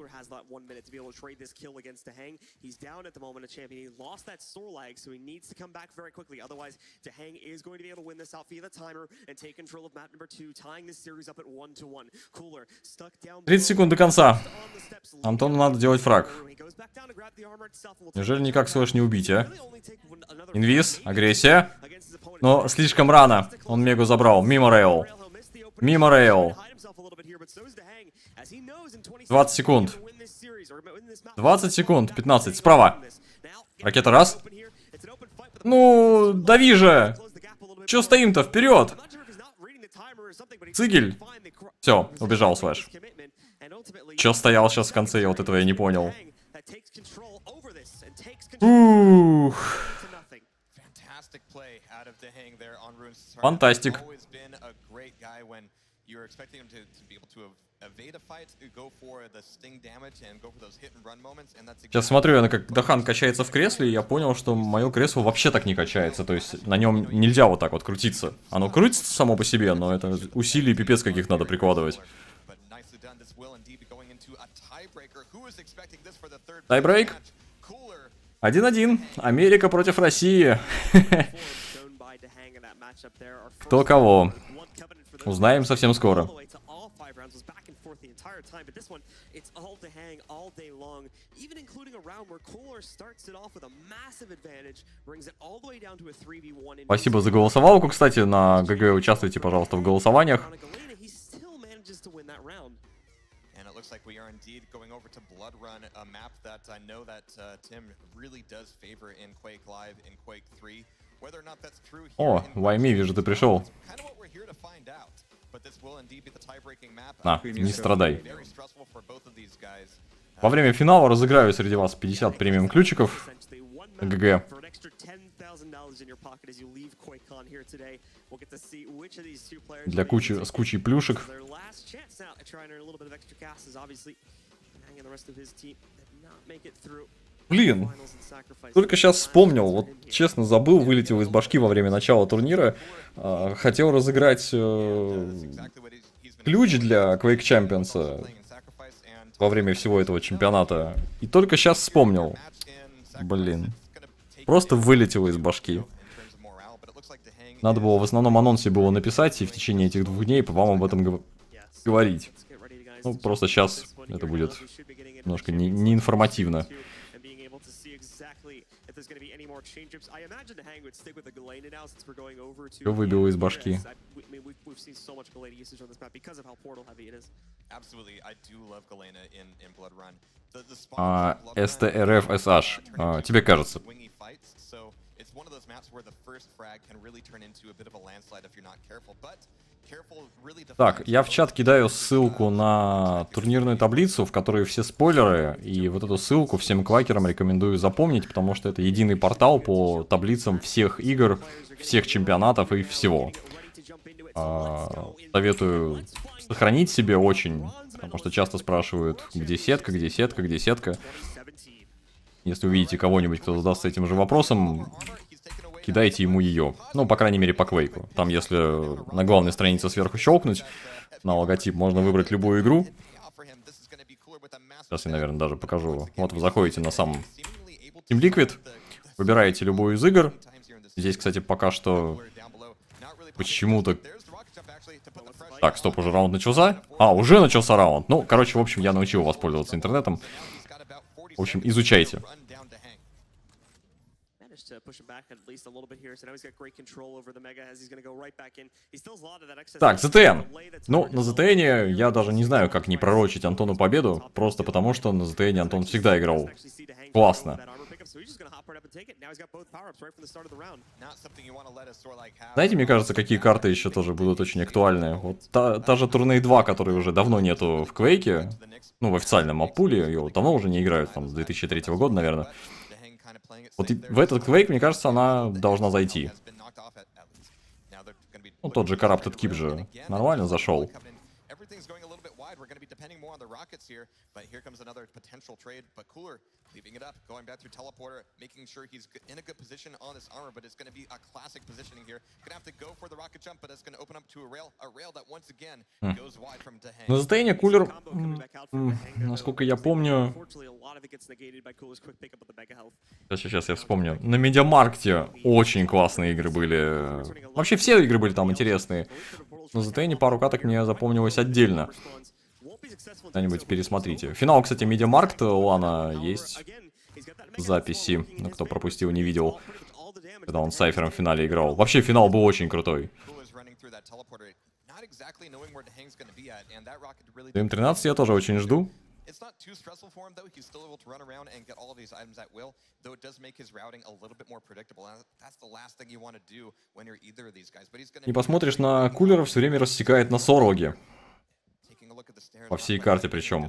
тридцать секунд до конца. Антону надо делать фраг. Неужели никак Слэш не убить, а? Инвиз, агрессия. Но слишком рано. Он Мегу забрал. Мимо рейл. Мимо рейл. двадцать секунд. двадцать секунд. пятнадцать. Справа. Ракета раз. Ну, дави же. Че стоим-то? Вперед. Цигель. Все, убежал Слэш. Че стоял сейчас в конце? Я вот этого я не понял. Ух. Фантастик. Сейчас смотрю я, как DaHanG качается в кресле, и я понял, что мое кресло вообще так не качается. То есть на нем нельзя вот так вот крутиться. Оно крутится само по себе, но это усилий пипец каких надо прикладывать. Тайбрейк. один-один. Америка против России. Кто кого? Узнаем совсем скоро. Спасибо за голосовалку, кстати, на ГГ участвуйте, пожалуйста, в голосованиях. And it looks like we are indeed going over to Bloodrun, a map that I know that uh, Tim really does favor in Quake Live, in Quake three. Whether or not that's true here. О, Вайми, вижу, ты пришел. На, не страдай. Во время финала разыграю среди вас пятьдесят премиум ключиков. ГГ. Для кучи, с кучей плюшек. Блин, только сейчас вспомнил, вот честно забыл, вылетел из башки во время начала турнира. Хотел разыграть э, ключ для Quake Champions во время всего этого чемпионата. И только сейчас вспомнил. Блин, просто вылетел из башки. Надо было в основном анонсе было написать и в течение этих двух дней вам об этом говорить. Ну, просто сейчас это будет немножко не, не информативно. Все выбило из башки. А, эс тэ эр эф эс аш, а, тебе кажется? Так, я в чат кидаю ссылку на турнирную таблицу, в которой все спойлеры, и вот эту ссылку всем квакерам рекомендую запомнить, потому что это единый портал по таблицам всех игр, всех чемпионатов и всего. А, советую сохранить себе очень, потому что часто спрашивают, где сетка, где сетка, где сетка. Если увидите кого-нибудь, кто задастся этим же вопросом, кидайте ему ее. Ну, по крайней мере, по Quake'у. Там, если на главной странице сверху щелкнуть, на логотип, можно выбрать любую игру. Сейчас я, наверное, даже покажу. Вот вы заходите на сам Team Liquid, выбираете любую из игр. Здесь, кстати, пока что почему-то... Так, стоп, уже раунд начался. А, уже начался раунд. Ну, короче, в общем, я научил вас пользоваться интернетом. В общем, изучайте. Так, зет тэ эн. Ну, на зет тэ эн я даже не знаю, как не пророчить Антону победу, просто потому что на зет тэ эн Антон всегда играл классно. Знаете, мне кажется, какие карты еще тоже будут очень актуальны. Вот та, та же Турней два, которой уже давно нету в Quake, ну, в официальном аппуле, ее давно уже не играют, там, с две тысячи третьего года, наверное. Вот в этот Quake, мне кажется, она должна зайти. Ну, тот же Corrupted Keep же нормально зашел. На зет тэ эн Cooler, насколько я помню, сейчас, сейчас я вспомню, на Media Markt очень классные игры были, вообще все игры были там интересные, на зет тэ эн пару каток мне запомнилось отдельно. Что-нибудь пересмотрите. Финал, кстати, Media Markt, Лана есть записи. Ну, кто пропустил, не видел, когда он с Сайфером в финале играл. Вообще, финал был очень крутой. ди эм тринадцать я тоже очень жду. Не посмотришь на Cooler, все время рассекает на Сорлаге. По всей карте причем.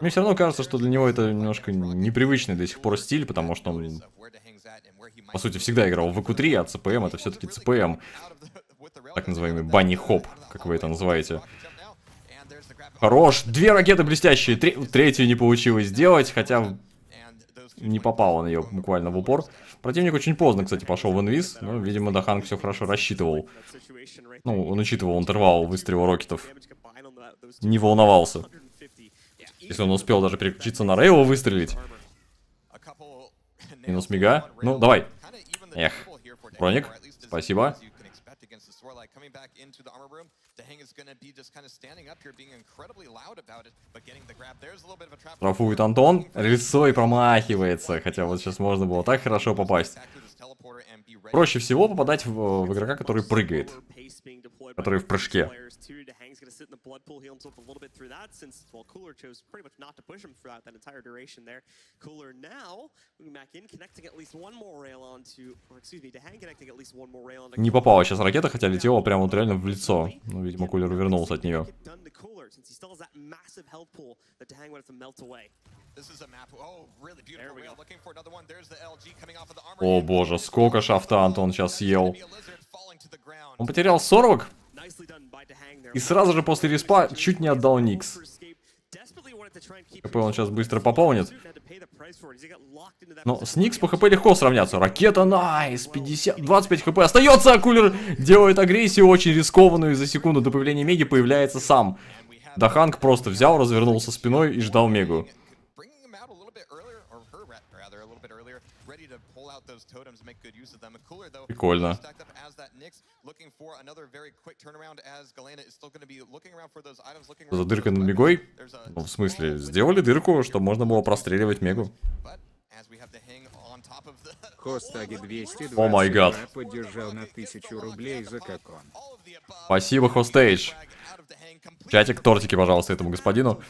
Мне все равно кажется, что для него это немножко непривычный до сих пор стиль, потому что он, по сути, всегда играл в ви кью три, а цэ пэ эм это все-таки цэ пэ эм. Так называемый банни-хоп, как вы это называете. Хорош! Две ракеты блестящие! Третью не получилось сделать, хотя не попал он ее буквально в упор. Противник очень поздно, кстати, пошел в инвиз, но, видимо, DaHanG все хорошо рассчитывал. Ну, он учитывал интервал выстрела рокетов. Не волновался. Если он успел даже переключиться на Рейла выстрелить. Минус мига. Ну, давай. Эх, броник, спасибо. Штрафует Антон, рисой промахивается, хотя вот сейчас можно было так хорошо попасть. проще всего попадать в, в игрока, который прыгает, который в прыжке. Не попала сейчас ракета, хотя летела прямо вот реально в лицо. Ну, видимо, Cooler увернулся от нее. О боже, сколько шафта Антон сейчас съел. Он потерял сорок и сразу же после респа чуть не отдал Nyx. КП он сейчас быстро пополнит. Но с Nyx по ХП легко сравняться. Ракета, найс, двадцать пять ХП остается. Cooler делает агрессию очень рискованную, и за секунду до появления Меги появляется сам. DaHanG просто взял, развернулся спиной и ждал Мегу. Прикольно. За дыркой над Мегой? Ну, в смысле, сделали дырку, чтобы можно было простреливать Мегу. О май гад. Спасибо, Хостейдж. Чатик, тортики, пожалуйста, этому господину.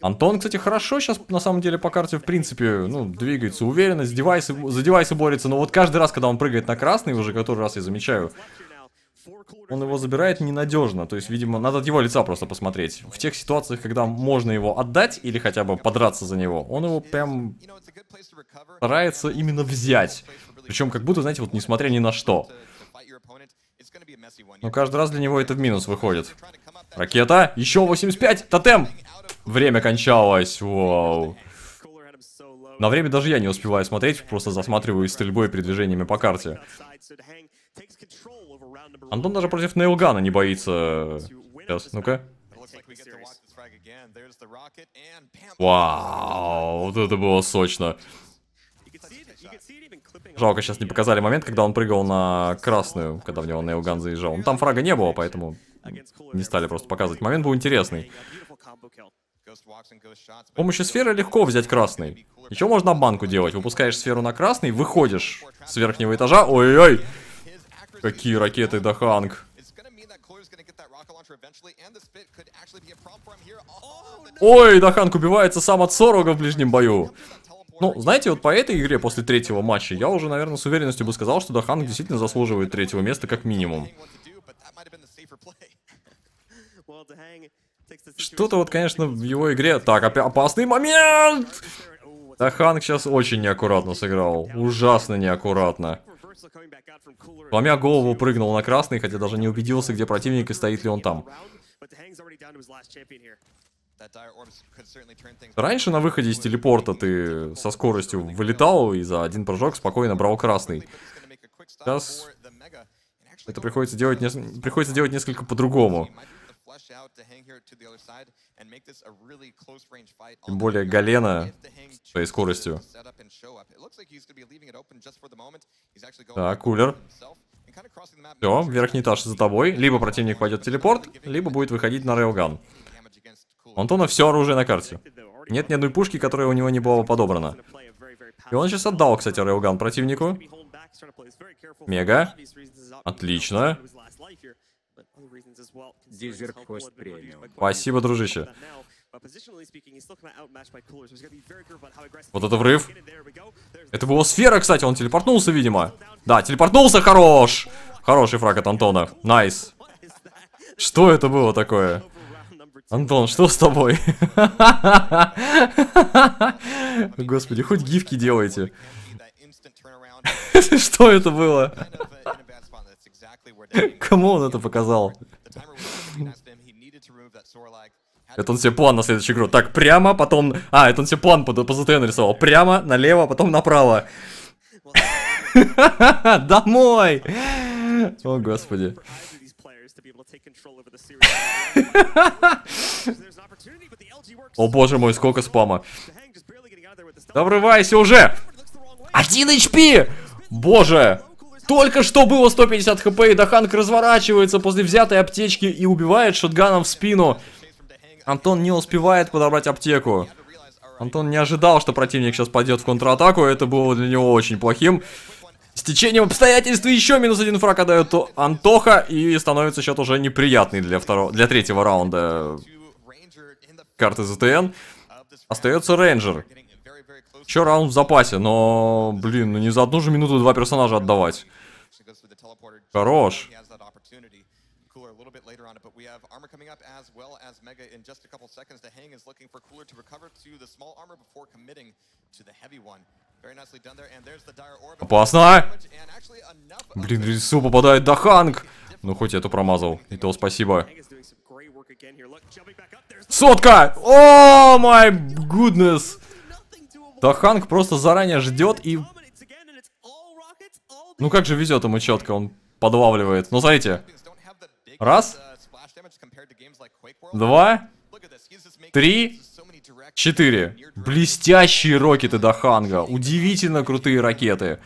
Антон, кстати, хорошо сейчас, на самом деле, по карте, в принципе, ну, двигается уверенно, за девайсы, за девайсы борется, но вот каждый раз, когда он прыгает на красный, уже который раз я замечаю, он его забирает ненадежно, то есть, видимо, надо от его лица просто посмотреть. В тех ситуациях, когда можно его отдать или хотя бы подраться за него, он его прям старается именно взять, причем как будто, знаете, вот несмотря ни на что. Но каждый раз для него это в минус выходит. Ракета, еще восемьдесят пять, тотем! Время кончалось, вау. На время даже я не успеваю смотреть, просто засматриваюсь стрельбой и передвижениями по карте. Антон даже против Нейлгана не боится. Сейчас, ну-ка. Вау, вот это было сочно. Жалко, сейчас не показали момент, когда он прыгал на красную, когда в него Нейлган заезжал. Но там фрага не было, поэтому не стали просто показывать. Момент был интересный. С помощью сферы легко взять красный. Еще можно обманку делать. Выпускаешь сферу на красный, выходишь с верхнего этажа. Ой-ой! Какие ракеты, DaHanG. Ой, DaHanG убивается сам от Sorlag в ближнем бою. Ну, знаете, вот по этой игре после третьего матча я уже, наверное, с уверенностью бы сказал, что DaHanG действительно заслуживает третьего места как минимум. Что-то вот, конечно, в его игре... Так, опасный момент! DaHanG сейчас очень неаккуратно сыграл. Ужасно неаккуратно. Ломя голову прыгнул на красный, хотя даже не убедился, где противник и стоит ли он там. Раньше на выходе из телепорта ты со скоростью вылетал и за один прыжок спокойно брал красный. Сейчас это приходится делать, не... приходится делать несколько по-другому. Тем более Galena своей скоростью. Так, Cooler. Все, верхний этаж за тобой. Либо противник пойдет в телепорт, либо будет выходить на рейлган. У Антона все оружие на карте. Нет ни одной пушки, которая у него не была подобрана. И он сейчас отдал, кстати, рейлган противнику. Мега. Отлично. Спасибо, дружище. Вот это врыв. Это была сфера, кстати, он телепортнулся, видимо. Да, телепортнулся, хорош! Хороший фраг от Антона. Найс. Что это было такое? Антон, что с тобой? Господи, хоть гифки делайте. Что это было? Кому он это показал? Это он себе план на следующую игру. Так, прямо, потом... А, это он себе план по зэ тэ эн нарисовал. Прямо, налево, потом направо. Домой! О, господи. О, боже мой, сколько спама. Да врывайся уже! один эйч пи! Боже! Только что было сто пятьдесят хп, и DaHanG разворачивается после взятой аптечки и убивает шотганом в спину. Антон не успевает подобрать аптеку. Антон не ожидал, что противник сейчас пойдет в контратаку, это было для него очень плохим. стечением обстоятельств еще минус один фраг отдает Антоха, и становится счет уже неприятный для второго, для третьего раунда карты зет тэ эн. Остается Ranger. Еще раунд в запасе, но, блин, ну не за одну же минуту два персонажа отдавать. Хорош. Опасно! Блин, в рису попадает DaHanG. Ну хоть эту промазал. И то спасибо. Сотка! О, май гуднес! DaHanG просто заранее ждет и... Ну как же везет ему четко, он подлавливает. Ну смотрите. Раз. Два. Три. Четыре. Блестящие ракеты DaHanG. Удивительно крутые ракеты.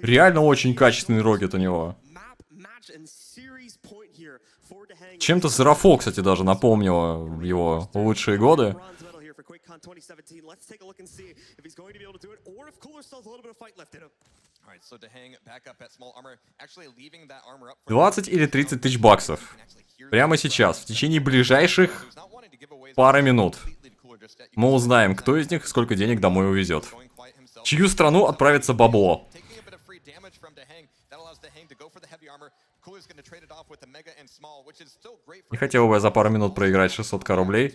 Реально очень качественный ракет у него. Чем-то с Рафо, кстати, даже напомнило его лучшие годы. двадцать или тридцать тысяч баксов. Прямо сейчас, в течение ближайших пары минут. Мы узнаем, кто из них сколько денег домой увезет. В чью страну отправится бабло. Не хотел бы я за пару минут проиграть шестьсот рублей.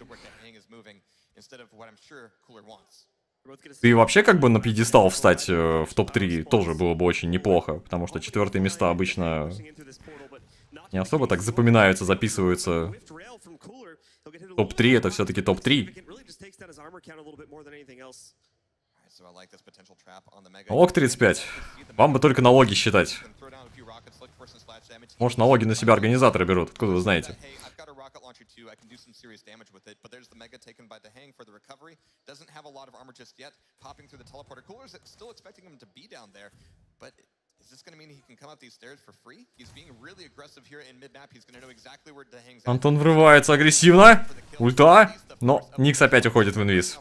И вообще как бы на пьедестал встать в топ три тоже было бы очень неплохо, потому что четвертые места обычно не особо так запоминаются, записываются. Топ три это все-таки топ три. Налог тридцать пять. Вам бы только налоги считать. Может, налоги на себя организаторы берут, откуда вы знаете? Антон врывается агрессивно. Ульта. Но Nyx опять уходит в инвиз.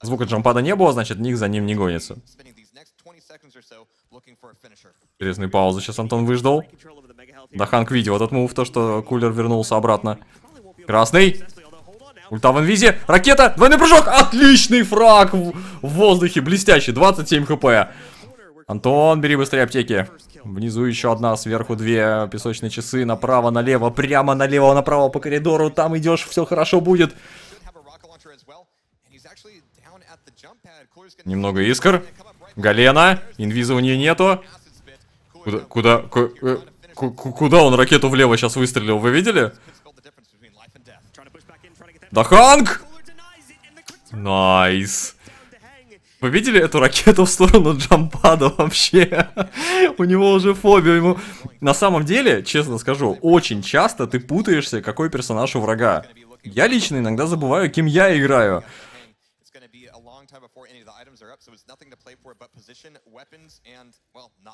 Звука джампада не было, значит Nyx за ним не гонится. Интересную паузу сейчас Антон выждал. DaHanG видел этот мув, то что Cooler вернулся обратно. Красный. Ульта в инвизе. Ракета. Двойной прыжок. Отличный фраг в воздухе. Блестящий. двадцать семь хп. Антон, бери быстрее аптеки. Внизу еще одна, сверху две песочные часы. Направо, налево, прямо налево, направо по коридору. Там идешь, все хорошо будет. Немного искр. Galena. Инвиза у нее нету. Куда, куда, куда он ракету влево сейчас выстрелил, вы видели? DaHanG! Найс. Вы видели эту ракету в сторону джампада вообще? У него уже фобия. Ему... На самом деле, честно скажу, очень часто ты путаешься, какой персонаж у врага. Я лично иногда забываю, кем я играю.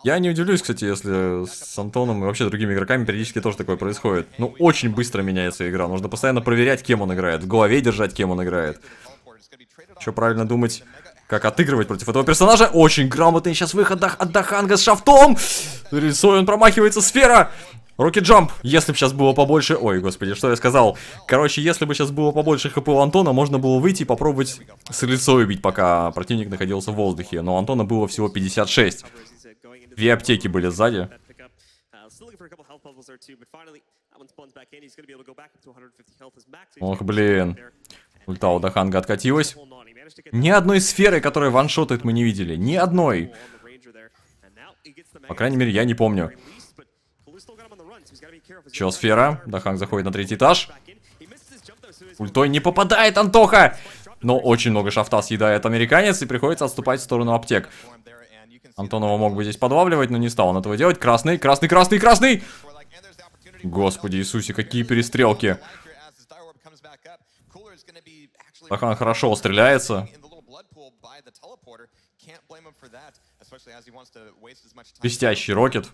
Я не удивлюсь, кстати, если с Антоном и вообще другими игроками периодически тоже такое происходит. Ну, очень быстро меняется игра. Нужно постоянно проверять, кем он играет. В голове держать, кем он играет. Еще правильно думать... Как отыгрывать против этого персонажа? Очень грамотный сейчас выход от DaHanG с шафтом. Рисой он промахивается, сфера. Руки джамп. Если бы сейчас было побольше... Ой, господи, что я сказал? Короче, если бы сейчас было побольше хп у Антона, можно было выйти и попробовать с рисой убить, пока противник находился в воздухе. Но у Антона было всего пятьдесят шесть. Две аптеки были сзади. Ох, блин. Ульта у DaHanG откатилась. Ни одной сферы, которая ваншотает, мы не видели. Ни одной. По крайней мере, я не помню. Еще сфера. DaHanG заходит на третий этаж. Ультой не попадает Антоха. Но очень много шафта съедает американец, и приходится отступать в сторону аптек. Антонова мог бы здесь подлавливать, но не стал он этого делать. Красный, красный, красный, красный! Господи Иисусе, какие перестрелки. DaHanG хорошо стреляется. Блестящий рокет.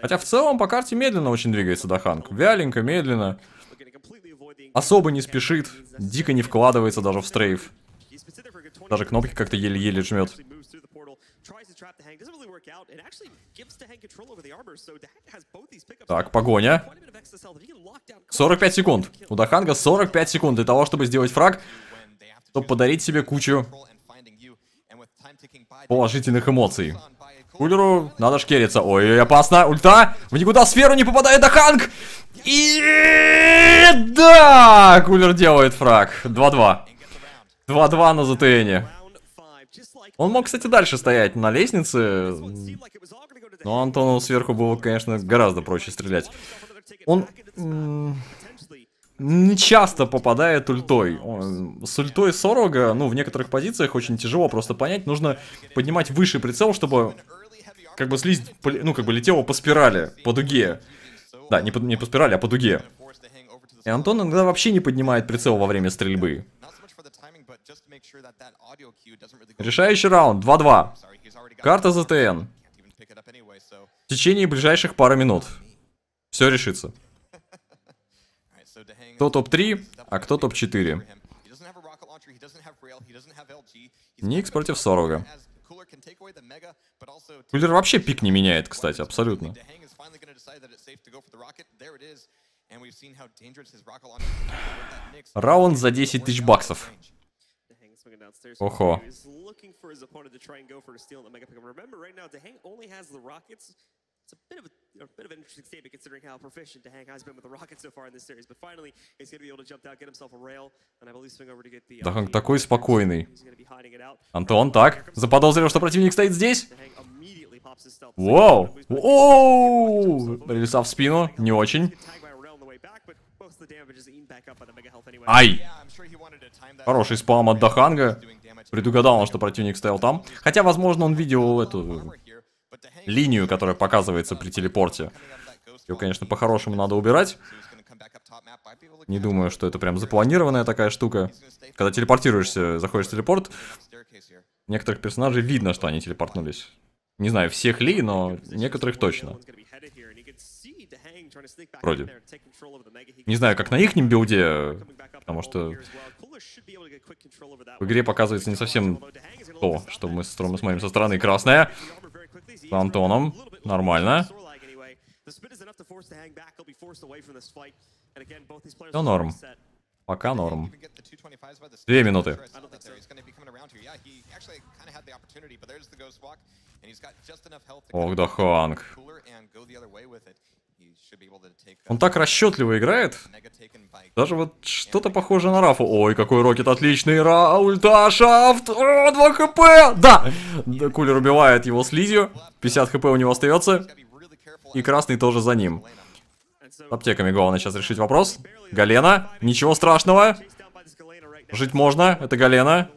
Хотя в целом по карте медленно очень двигается DaHanG. Вяленько, медленно. Особо не спешит. Дико не вкладывается даже в стрейф. Даже кнопки как-то еле-еле жмет. Так, погоня. сорок пять секунд. У DaHanG сорок пять секунд для того, чтобы сделать фраг, чтобы подарить себе кучу положительных эмоций. Кулеру надо шкериться. Ой, опасно. Ульта. В никуда сферу не попадает DaHanG. И... да! Кулер делает фраг. два-два. два-два на зэ тэ эне. Он мог, кстати, дальше стоять на лестнице. Но Антону сверху было, конечно, гораздо проще стрелять. Он... не часто попадает ультой. С ультой Sorlag, ну, в некоторых позициях очень тяжело просто понять. Нужно поднимать выше прицел, чтобы как бы слизь, ну, как бы летела по спирали, по дуге. Да, не по, не по спирали, а по дуге. И Антон иногда вообще не поднимает прицел во время стрельбы. Решающий раунд, два-два. Карта зэ тэ эн. В течение ближайших пары минут все решится. Кто топ три, а кто топ четыре. Nyx против Sorlag. Кулер вообще пик не меняет, кстати, абсолютно. Раунд за десять тысяч баксов. Охо. DaHanG такой спокойный. Антон, так, заподозрил, что противник стоит здесь? Вау! Оу! Рельса в спину, не очень. Ай! Хороший спам от DaHanG. Предугадал он, что противник стоял там. Хотя, возможно, он видел эту линию, которая показывается при телепорте. Ее, конечно, по-хорошему надо убирать. Не думаю, что это прям запланированная такая штука. Когда телепортируешься, заходишь в телепорт, некоторых персонажей видно, что они телепортнулись. Не знаю, всех ли, но некоторых точно. Вроде. Не знаю, как на ихнем билде, потому что в игре показывается не совсем то, что мы, что мы смотрим со стороны. Красная с Антоном. Нормально. Все норм. Пока норм. Две минуты. Ох, DaHanG. Он так расчетливо играет. Даже вот что-то похоже на Рафу. Ой, какой рокет отличный. Ра, ульта, шафт. О, два хэ пэ. Да. Да, Кулер убивает его слизью. пятьдесят хэ пэ у него остается. И красный тоже за ним. С аптеками главное сейчас решить вопрос. Галена. Ничего страшного. Жить можно. Это Галена.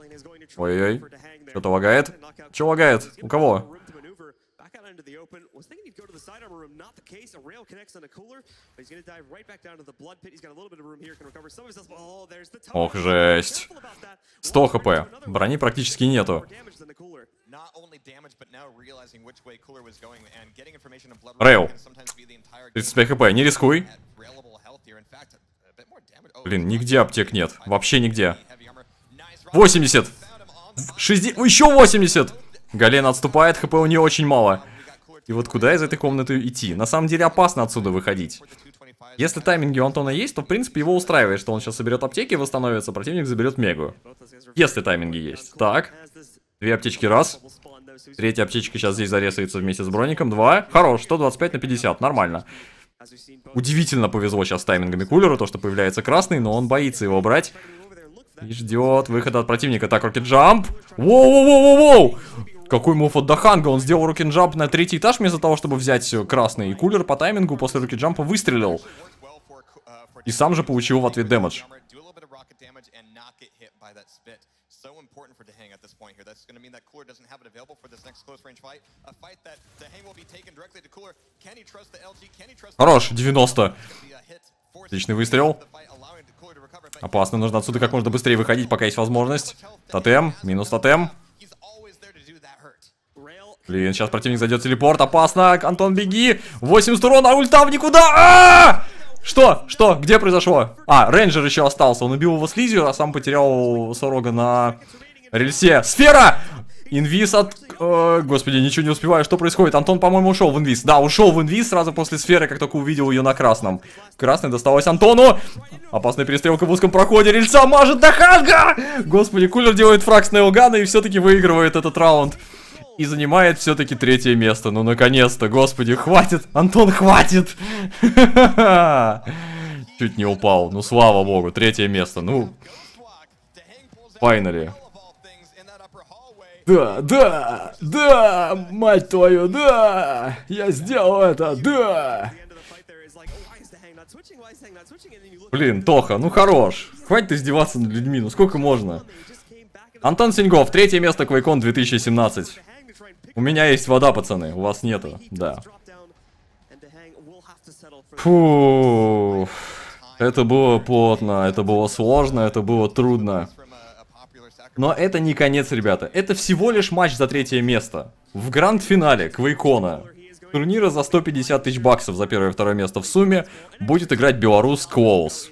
Ой-ой. Что-то лагает. Че лагает? У кого? Ох, жесть. сто хэ пэ. Брони практически нету. Рейл. тридцать пять хэ пэ. Не рискуй. Блин, нигде аптек нет. Вообще нигде. восемьдесят. шестьдесят. Еще восемьдесят. Галена отступает. хэ пэ у нее очень мало. И вот куда из этой комнаты идти? На самом деле опасно отсюда выходить. Если тайминги у Антона есть, то в принципе его устраивает, что он сейчас соберет аптеки, восстановится, противник заберет мегу. Если тайминги есть. Так. Две аптечки раз. Третья аптечка сейчас здесь зарезается вместе с броником. Два. Хорош. сто двадцать пять на пятьдесят. Нормально. Удивительно повезло сейчас с таймингами Кулеру, то что появляется красный, но он боится его брать. И ждет выхода от противника. Так, рокет-джамп. Воу-воу-воу-воу-воу! Какой мув от DaHanG, он сделал рокет-джамп на третий этаж вместо того, чтобы взять красный. И Кулер по таймингу после рокет-джампа выстрелил. И сам же получил в ответ дэмэдж. Хорош, девяносто. Отличный выстрел. Опасно, нужно отсюда как можно быстрее выходить, пока есть возможность. Тотем, минус тотем. Блин, сейчас противник зайдет телепорт, опасно. Антон, беги. восемьдесят урона, а ульта в никуда. А-а-а! Что? Что? Где произошло? А, Рейнджер еще остался. Он убил его слизью, а сам потерял Sorlag на Рельсе. Сфера! Инвиз от... Э, господи, ничего не успеваю. Что происходит? Антон, по-моему, ушел в инвиз. Да, ушел в инвиз сразу после сферы, как только увидел ее на красном. Красный досталось Антону. Опасная перестрелка в узком проходе. Рельса мажет DaHanG! Господи, Cooller делает фраг с Нейлгана и все-таки выигрывает этот раунд. И занимает все-таки третье место. Ну, наконец-то, господи, хватит. Антон, хватит. Чуть не упал. Ну, слава богу, третье место. Ну, файнали. Да, да, да, мать твою, да, я сделал это, да. Блин, Тоха, ну хорош, хватит издеваться над людьми, ну сколько можно. Антон Сеньгов, третье место QuakeCon две тысячи семнадцать. У меня есть вода, пацаны, у вас нету, да. Фу, это было плотно, это было сложно, это было трудно. Но это не конец, ребята. Это всего лишь матч за третье место. В гранд-финале QuakeCon. Турнира за сто пятьдесят тысяч баксов за первое и второе место в сумме. Будет играть белорус Clous.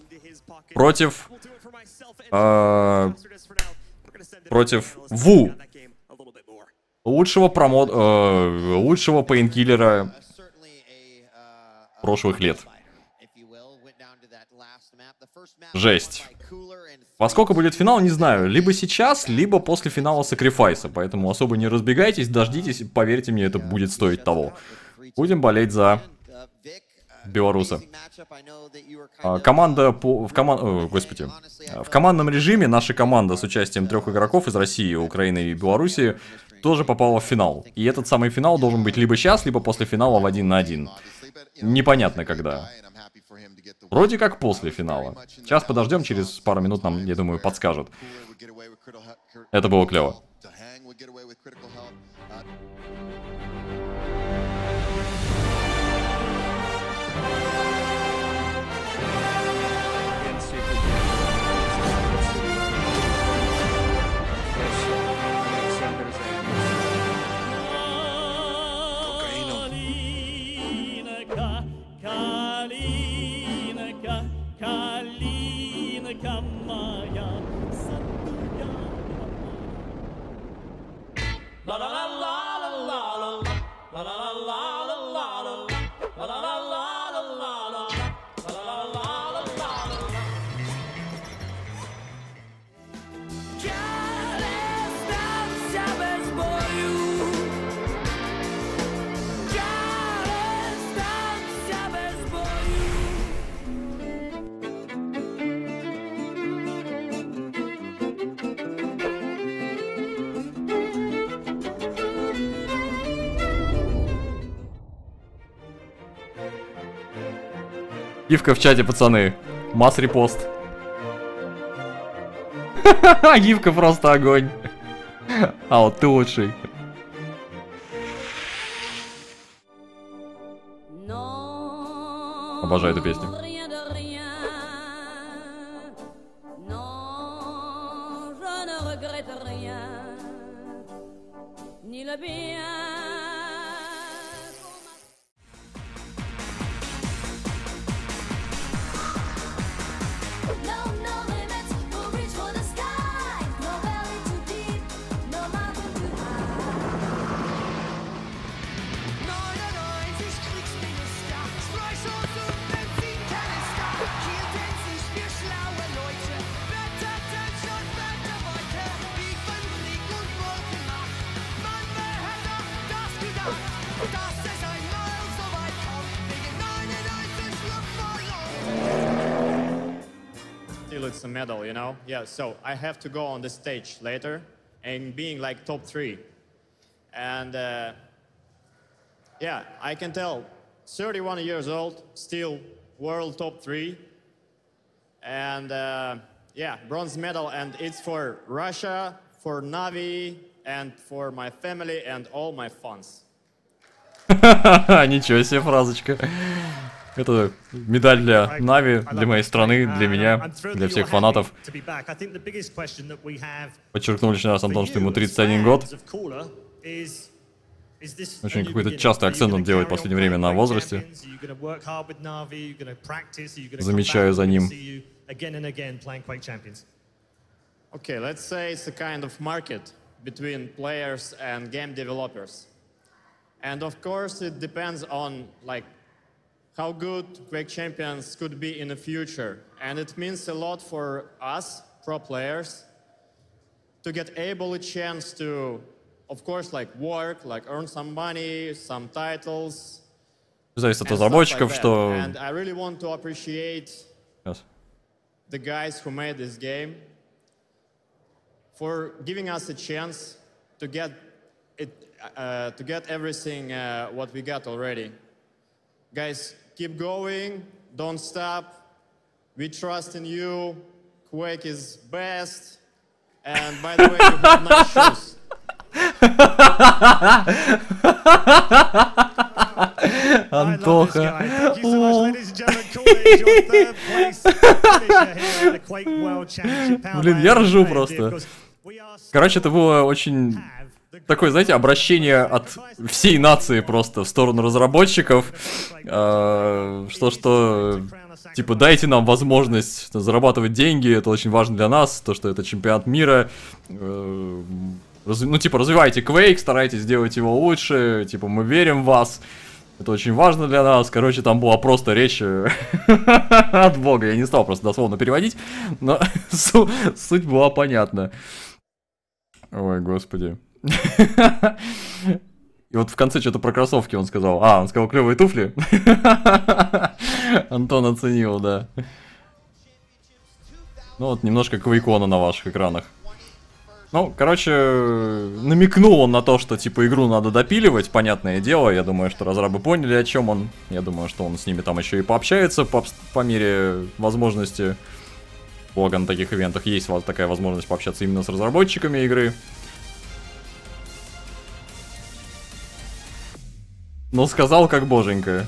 Против... Э, против Ву. Лучшего промо... Э, лучшего пейнкиллера прошлых лет. Жесть. Во сколько будет финал, не знаю. Либо сейчас, либо после финала Sacrifice. Поэтому особо не разбегайтесь, дождитесь. Поверьте мне, это будет стоить того. Будем болеть за белоруса. Команда по... в, коман... О, господи. В командном режиме наша команда с участием трех игроков из России, Украины и Белоруссии тоже попала в финал. И этот самый финал должен быть либо сейчас, либо после финала в один на один. Непонятно когда. Вроде как после финала. Сейчас подождем, через пару минут нам, я думаю, подскажут. Это было клево. Гифка в чате, пацаны. Масс репост. Ха-ха-ха, гифка просто огонь. А вот ты лучший. Обожаю эту песню. Medal, you know? Yeah, so I have to go on the stage later and being like top three. And uh, yeah, I can tell, thirty-one years old, still world top three. And uh, yeah, bronze medal, and it's for Russia, for Na'Vi, and for my family and all my fans. Ничего себе фразочка. Это медаль для Нави, для моей страны, для меня, для всех фанатов. Подчеркнул лишний раз, Антон, что ему тридцать один год. Очень какой-то частый акцент он делает в последнее время на возрасте. Замечаю за ним. Okay, let's say it's a kind of market between players and game developers. And of course, it depends on like how good Quake Champions could be in the future. And it means a lot for us, pro players, to get able a chance to, of course, like work, like earn some money, some titles. Зависит от разработчиков, что... And I really want to appreciate the guys who made this game for giving us a chance to get it, uh, to get everything uh, what we got already. Guys, keep going, don't stop. We trust in you. Quake is best. And by the way, you have nice shoes. Антоха. Блин, я ржу просто. Короче, это было очень такое, знаете, обращение от всей нации просто в сторону разработчиков. Э, что, что, типа, дайте нам возможность зарабатывать деньги, это очень важно для нас, то, что это чемпионат мира. Э, раз, ну, типа, развивайте Quake, старайтесь сделать его лучше, типа, мы верим в вас. Это очень важно для нас. Короче, там была просто речь от бога. Я не стал просто дословно переводить, но суть была понятна. Ой, господи. И вот в конце что-то про кроссовки он сказал. А, он сказал клевые туфли. Антон оценил, да. Ну вот немножко квейкона на ваших экранах. Ну, короче, намекнул он на то, что, типа, игру надо допиливать, понятное дело. Я думаю, что разрабы поняли, о чем он. Я думаю, что он с ними там еще и пообщается по, по мере возможности. Благо, на таких ивентах есть такая возможность пообщаться именно с разработчиками игры. Но сказал как боженька.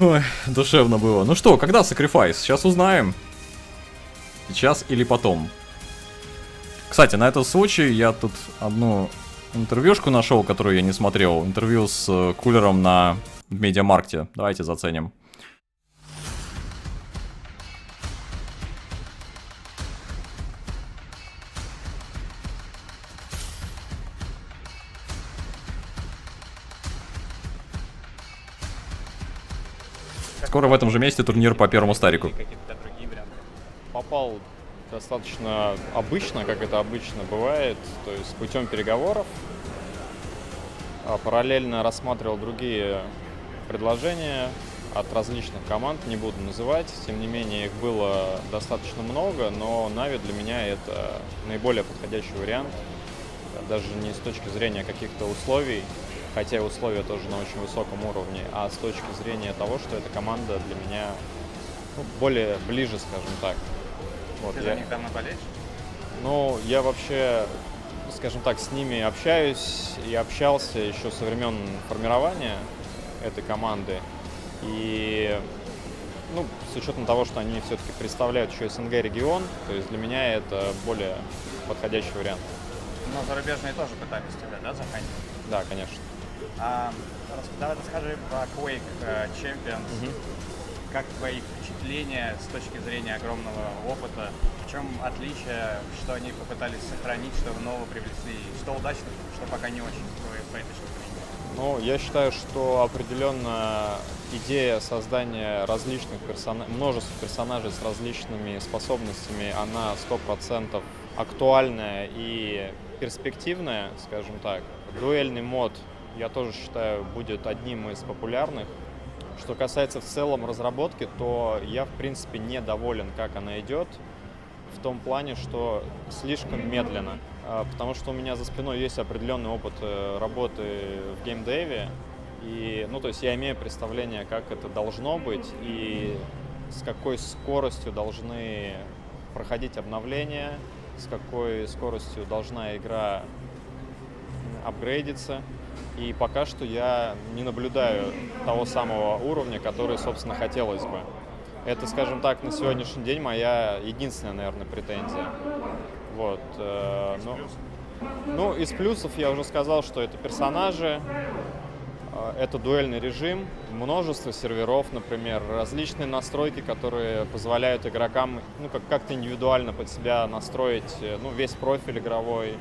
Ой, душевно было. Ну что, когда Sacrifice? Сейчас узнаем. Сейчас или потом. Кстати, на этот случай я тут одну интервьюшку нашел, которую я не смотрел. Интервью с Cooler'ом на Media Markt'е. Давайте заценим. Скоро в этом же месте турнир по первому старику. Попал достаточно обычно, как это обычно бывает, то есть путем переговоров. Параллельно рассматривал другие предложения от различных команд, не буду называть. Тем не менее, их было достаточно много, но Na'Vi для меня это наиболее подходящий вариант. Даже не с точки зрения каких-то условий, хотя и условия тоже на очень высоком уровне, а с точки зрения того, что эта команда для меня, ну, более ближе, скажем так. Вот, ты я... за них давно болеешь? Ну, я вообще, скажем так, с ними общаюсь и общался еще со времен формирования этой команды. И, ну, с учетом того, что они все-таки представляют еще СНГ регион, то есть для меня это более подходящий вариант. Но зарубежные тоже пытались тебя, да, захантить? Да, конечно. А, давай расскажи про Quake Champions. Mm-hmm. Как твои впечатления с точки зрения огромного опыта? В чем отличие, что они попытались сохранить, что нового привлекли, что удачно, что пока не очень по этой штуке? Ну, я считаю, что определенно идея создания различных персонажей, множество персонажей с различными способностями, она сто процентов актуальная и перспективная, скажем так. Дуэльный мод, я тоже считаю, будет одним из популярных. Что касается в целом разработки, то я, в принципе, недоволен, как она идет, в том плане, что слишком медленно. Потому что у меня за спиной есть определенный опыт работы в геймдеве, и, ну, то есть я имею представление, как это должно быть и с какой скоростью должны проходить обновления, с какой скоростью должна игра апгрейдиться. И пока что я не наблюдаю того самого уровня, который, собственно, хотелось бы. Это, скажем так, на сегодняшний день моя единственная, наверное, претензия. Вот. Ну, ну, из плюсов я уже сказал, что это персонажи, Это дуэльный режим, множество серверов, например, различные настройки, которые позволяют игрокам ну, как- как-то индивидуально под себя настроить ну, весь профиль игровой.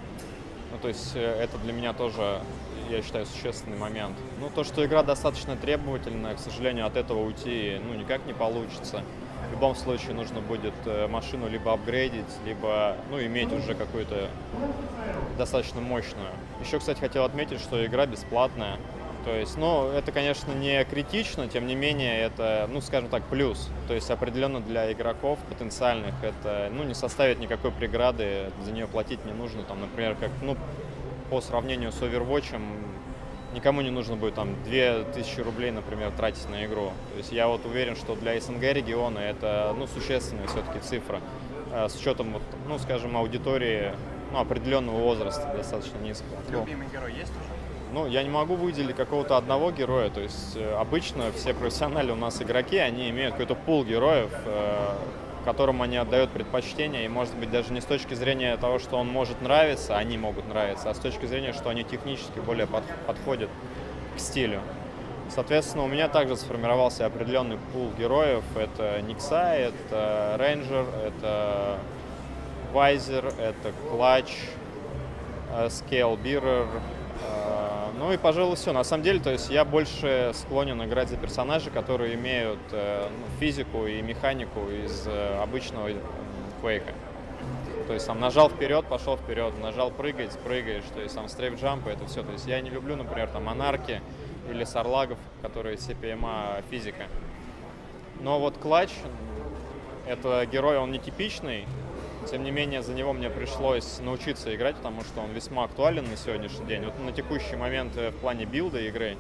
Ну, то есть это для меня тоже, я считаю, существенный момент. Ну, то, что игра достаточно требовательная, к сожалению, от этого уйти ну, никак не получится. В любом случае нужно будет машину либо апгрейдить, либо ну, иметь уже какую-то достаточно мощную. Еще, кстати, хотел отметить, что игра бесплатная. То есть, ну, это, конечно, не критично, тем не менее, это, ну, скажем так, плюс. То есть, определенно для игроков потенциальных это, ну, не составит никакой преграды, за нее платить не нужно, там, например, как, ну, по сравнению с Overwatch'ем, никому не нужно будет, там, две тысячи рублей, например, тратить на игру. То есть, я вот уверен, что для СНГ региона это, ну, существенная все-таки цифра, с учетом, вот, ну, скажем, аудитории, ну, определенного возраста, достаточно низкого. Любимый герой есть уже? Ну, я не могу выделить какого-то одного героя, то есть обычно все профессиональные у нас игроки, они имеют какой-то пул героев, э, которым они отдают предпочтение, и, может быть, даже не с точки зрения того, что он может нравиться, они могут нравиться, а с точки зрения, что они технически более под, подходят к стилю. Соответственно, у меня также сформировался определенный пул героев, это Никса, это Ranger, это Visor, это Clutch, Scale Bearer. Ну и, пожалуй, все. На самом деле, то есть я больше склонен играть за персонажей, которые имеют э, физику и механику из э, обычного Quake'а. То есть сам нажал вперед, пошел вперед, нажал прыгать, прыгаешь, то есть сам стрейф-джампы, это все. То есть я не люблю, например, там Anarki или Сорлагов, которые си пи эм эй физика. Но вот Clutch, это герой, он нетипичный. Тем не менее, за него мне пришлось научиться играть, потому что он весьма актуален на сегодняшний день. Вот на текущий момент в плане билда игры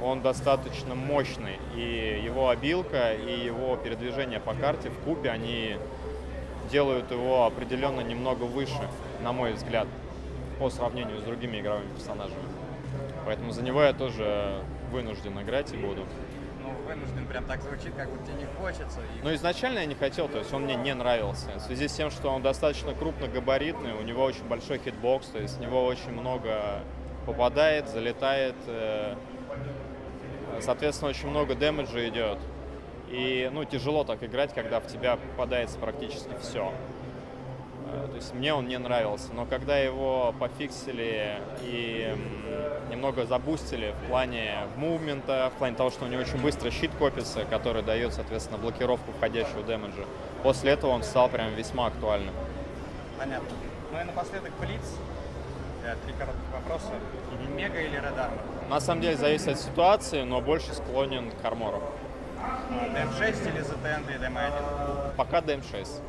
он достаточно мощный. И его обилка, и его передвижение по карте в купе, они делают его определенно немного выше, на мой взгляд, по сравнению с другими игровыми персонажами. Поэтому за него я тоже вынужден играть и буду. Вынужден, прям так звучит, как будто тебе не хочется. И... Ну, изначально я не хотел, то есть он мне не нравился. В связи с тем, что он достаточно крупногабаритный, у него очень большой хитбокс, то есть в него очень много попадает, залетает, соответственно, очень много дэмэджа идет. И, ну, тяжело так играть, когда в тебя попадается практически все. То есть мне он не нравился, но когда его пофиксили и немного забустили в плане мувмента, в плане того, что у него очень быстро щит копится, который дает, соответственно, блокировку входящего дэмэджа, после этого он стал прям весьма актуальным. Понятно. Ну и напоследок блиц. Три коротких вопроса. Mm-hmm. Мега или радар? На самом деле зависит от ситуации, но больше склонен к армору. ди эм шесть или зет ти эн или ди эм один? Пока ди эм шесть.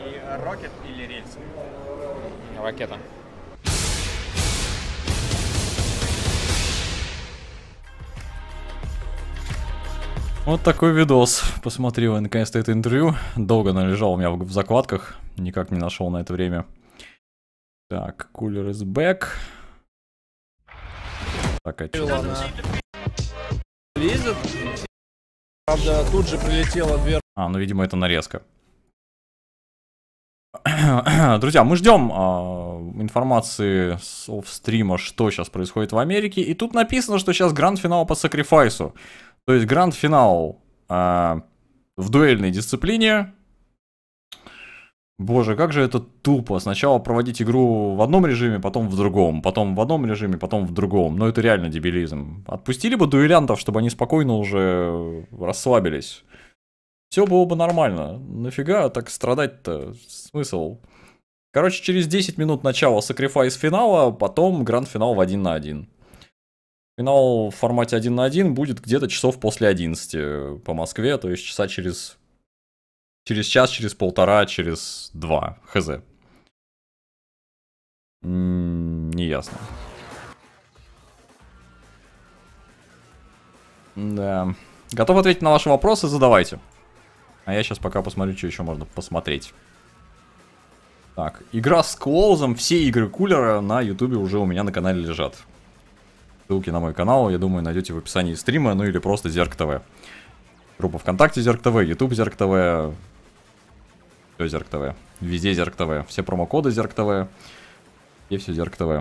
И рокет или рельсы? Ракета. Вот такой видос. Посмотрел я наконец-то это интервью. Долго оно лежало у меня в закладках. Никак не нашел на это время. Так, Cooler is back. Так, а что? Правда, тут же прилетела дверь. А, ну, видимо, это нарезка. Друзья, мы ждем э, информации с оффстрима, что сейчас происходит в Америке. И тут написано, что сейчас гранд-финал по Sacrifice. То есть гранд-финал э, в дуэльной дисциплине. Боже, как же это тупо. Сначала проводить игру в одном режиме, потом в другом. Потом в одном режиме, потом в другом. Но это реально дебилизм. Отпустили бы дуэлянтов, чтобы они спокойно уже расслабились. Все было бы нормально. Нафига так страдать-то? Смысл? Короче, через десять минут начала Sacrifice финала, потом гранд-финал в один на один. Финал в формате один на один будет где-то часов после одиннадцати по Москве, то есть часа через... Через час, через полтора, через два. Хз. М-м, не ясно. Да. Готов ответить на ваши вопросы? Задавайте. А я сейчас пока посмотрю, что еще можно посмотреть. Так, игра с Clous'ом, все игры Cooler'а на ютубе уже у меня на канале лежат. Ссылки на мой канал, я думаю, найдете в описании стрима, ну или просто ZERG ти ви. Группа ВКонтакте ZERG ти ви, YouTube ZERG ти ви, все ZERG ти ви, везде ZERG ти ви, все промокоды ZERG ти ви и все ZERG ти ви.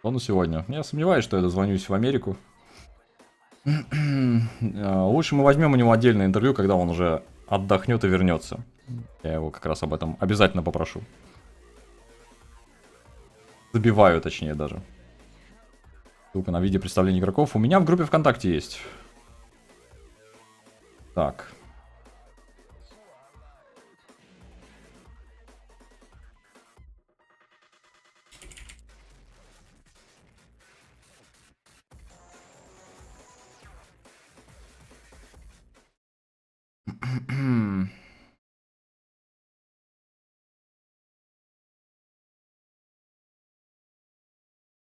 Что на сегодня? Я сомневаюсь, что я дозвонюсь в Америку. Лучше мы возьмем у него отдельное интервью, когда он уже отдохнет и вернется. Я его как раз об этом обязательно попрошу. Забиваю, точнее, даже. Ссылка на видео представления игроков у меня в группе ВКонтакте есть. Так.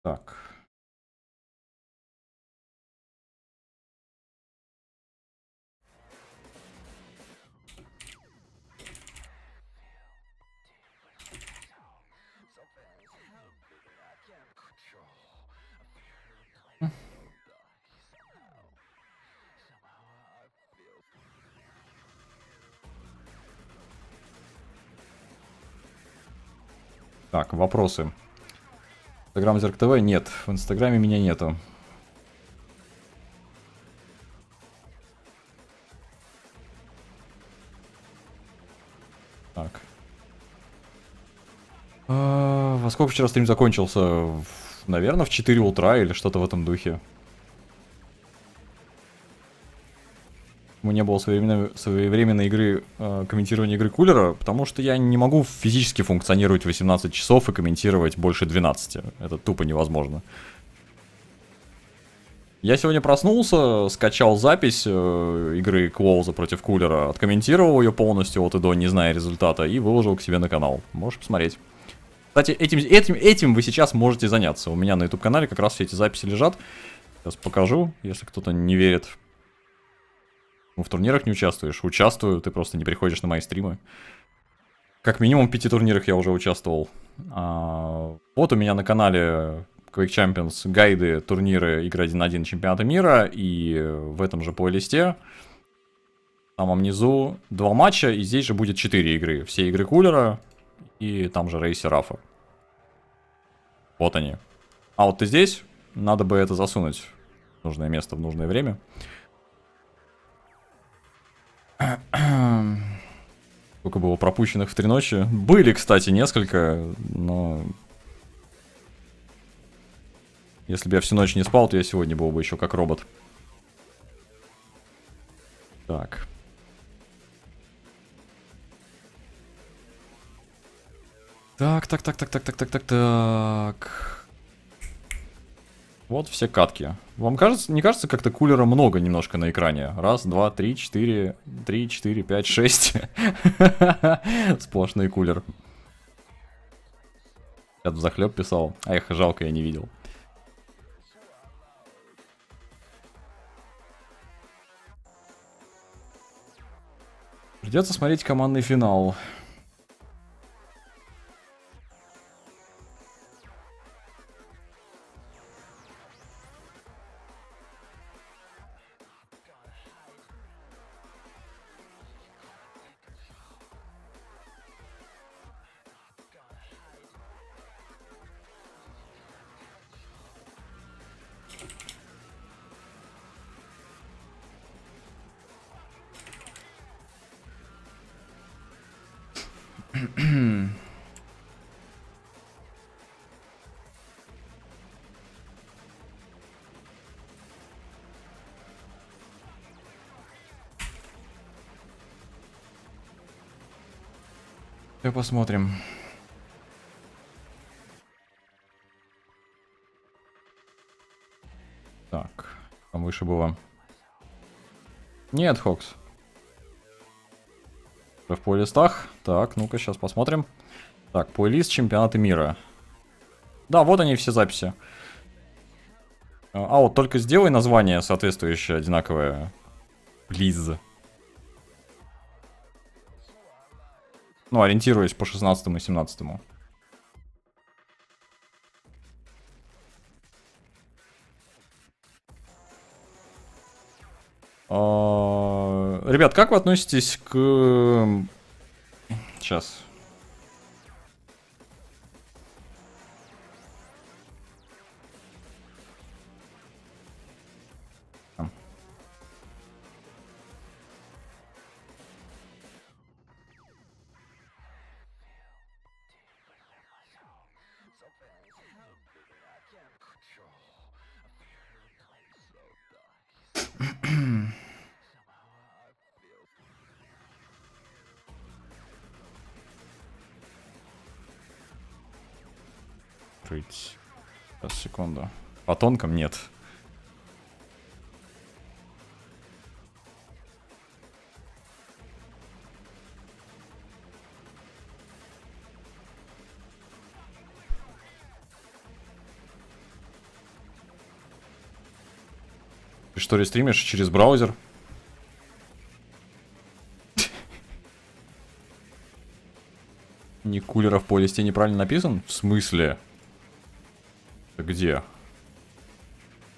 Так. Так, вопросы. Инстаграм ZERG ти ви? Нет, в Инстаграме меня нету. Так. А, во сколько вчера стрим закончился? В, наверное, в четыре утра или что-то в этом духе. Не было своевременной, своевременной игры, э, комментирования игры Cooler, потому что я не могу физически функционировать восемнадцать часов и комментировать больше двенадцати. Это тупо невозможно. Я сегодня проснулся, скачал запись э, игры Clous против Cooler, откомментировал ее полностью от и до, не зная результата, и выложил к себе на канал. Можешь посмотреть. Кстати, этим, этим, этим вы сейчас можете заняться. У меня на YouTube-канале как раз все эти записи лежат. Сейчас покажу, если кто-то не верит. В турнирах не участвуешь. Участвую, ты просто не приходишь на мои стримы. Как минимум в пяти турнирах я уже участвовал. А, вот у меня на канале Quake Champions гайды, турниры, игры один на один чемпионата мира. И в этом же плейлисте, в самом низу, два матча. И здесь же будет четыре игры. Все игры Cooler и там же рейсы Rapha. Вот они. А вот ты здесь. Надо бы это засунуть в нужное место в нужное время. Сколько было пропущенных в три ночи? Были, кстати, несколько, но... Если бы я всю ночь не спал, то я сегодня был бы еще как робот. Так. Так, так, так, так, так, так, так, так, так. Вот все катки. Вам кажется, не кажется, как-то Cooler много немножко на экране? Раз, два, три, четыре, три, четыре, пять, шесть. Сплошный Cooler. Я тут захлеб писал. А их жалко, я не видел. Придется смотреть командный финал. Посмотрим. Так, там выше было. Нет, Хокс. В плейлистах. Так, ну-ка, сейчас посмотрим. Так, плейлист чемпионата мира. Да, вот они все записи. А вот только сделай название соответствующее, одинаковое. Please. Ну, ориентируясь по шестнадцатому и семнадцатому. А, ребят, как вы относитесь к... Сейчас. Сейчас, секунду. По тонкам нет. Ты что, рестримишь через браузер? Не кулеров по листе неправильно написан? В смысле? Где?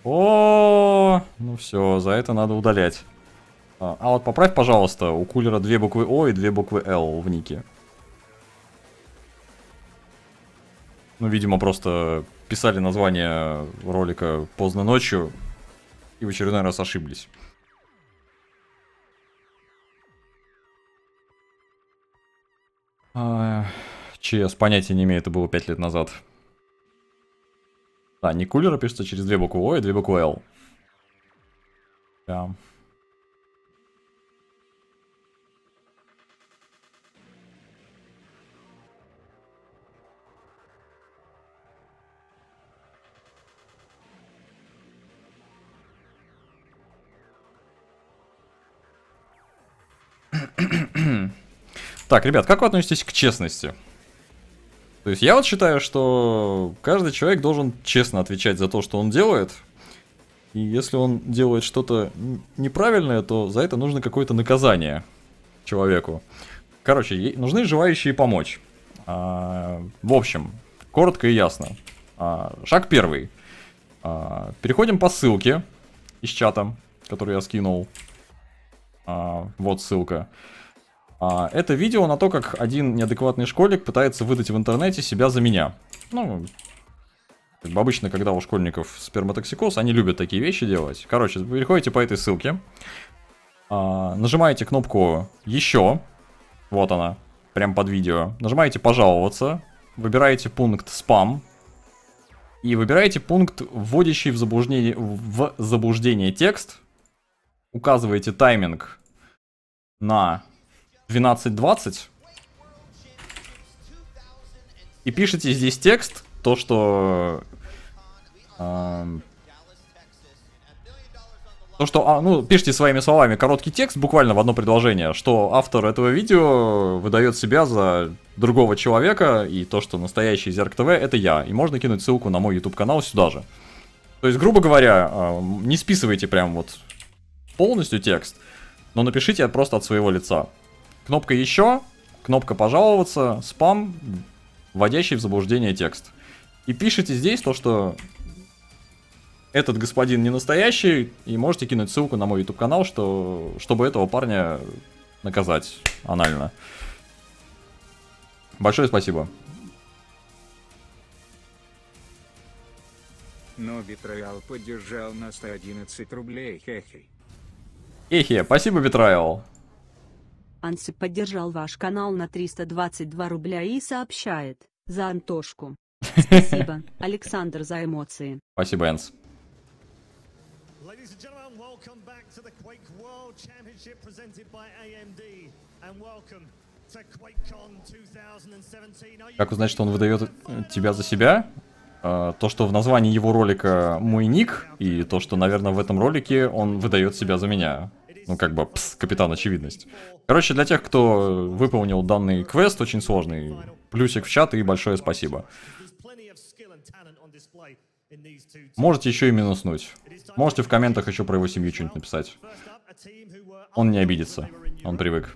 О, ну все, за это надо удалять. А, а вот поправь, пожалуйста, у кулера две буквы О и две буквы Л в нике. Ну, видимо, просто писали название ролика поздно ночью и в очередной раз ошиблись. А, честно, понятия не имею, это было пять лет назад. Да, не кулера пишется через две буквы О и две буквы Л. Да. Так, ребят, как вы относитесь к честности? То есть я вот считаю, что каждый человек должен честно отвечать за то, что он делает. И если он делает что-то неправильное, то за это нужно какое-то наказание человеку. Короче, нужны желающие помочь. А, в общем, коротко и ясно. А, шаг первый. А, переходим по ссылке из чата, который я скинул. А, вот ссылка. Это видео на то, как один неадекватный школьник пытается выдать в интернете себя за меня. Ну, как бы обычно, когда у школьников сперматоксикоз, они любят такие вещи делать. Короче, вы переходите по этой ссылке, нажимаете кнопку «Еще», вот она, прям под видео, нажимаете «Пожаловаться», выбираете пункт «Спам» и выбираете пункт, вводящий в заблуждение, в заблуждение текст, указываете тайминг на двенадцать двадцать и пишите здесь текст, то что э, то что а, ну пишите своими словами короткий текст, буквально в одно предложение, что автор этого видео выдает себя за другого человека и то, что настоящий зерг ТВ это я, и можно кинуть ссылку на мой YouTube канал сюда же. То есть, грубо говоря, э, не списывайте прям вот полностью текст, но напишите просто от своего лица. Кнопка «Еще», кнопка «Пожаловаться», «Спам», вводящий в заблуждение текст. И пишите здесь то, что этот господин не настоящий, и можете кинуть ссылку на мой YouTube-канал, что, чтобы этого парня наказать анально. Большое спасибо. Ну, Витраил поддержал на сто одиннадцать рублей, хе-хе. Эхе, спасибо, Витраил. Анси поддержал ваш канал на триста двадцать два рубля и сообщает за Антошку. Спасибо, Александр, за эмоции. Спасибо, Энс. Как узнать, что он выдает тебя за себя? То, что в названии его ролика мой ник, и то, что, наверное, в этом ролике он выдает себя за меня. Ну, как бы, пс, капитан очевидность. Короче, для тех, кто выполнил данный квест, очень сложный, плюсик в чат и большое спасибо. Можете еще и минуснуть. Можете в комментах еще про его семью что-нибудь написать. Он не обидится, он привык.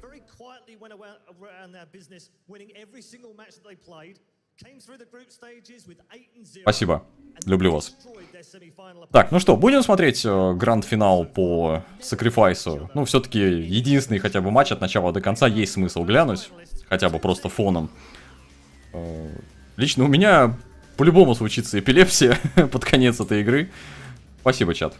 Спасибо, люблю вас. Так, ну что, будем смотреть э, гранд-финал по Sacrifice. Ну, все-таки единственный хотя бы матч от начала до конца есть смысл глянуть. Хотя бы просто фоном. Э, лично у меня по-любому случится эпилепсия под конец этой игры. Спасибо, чат.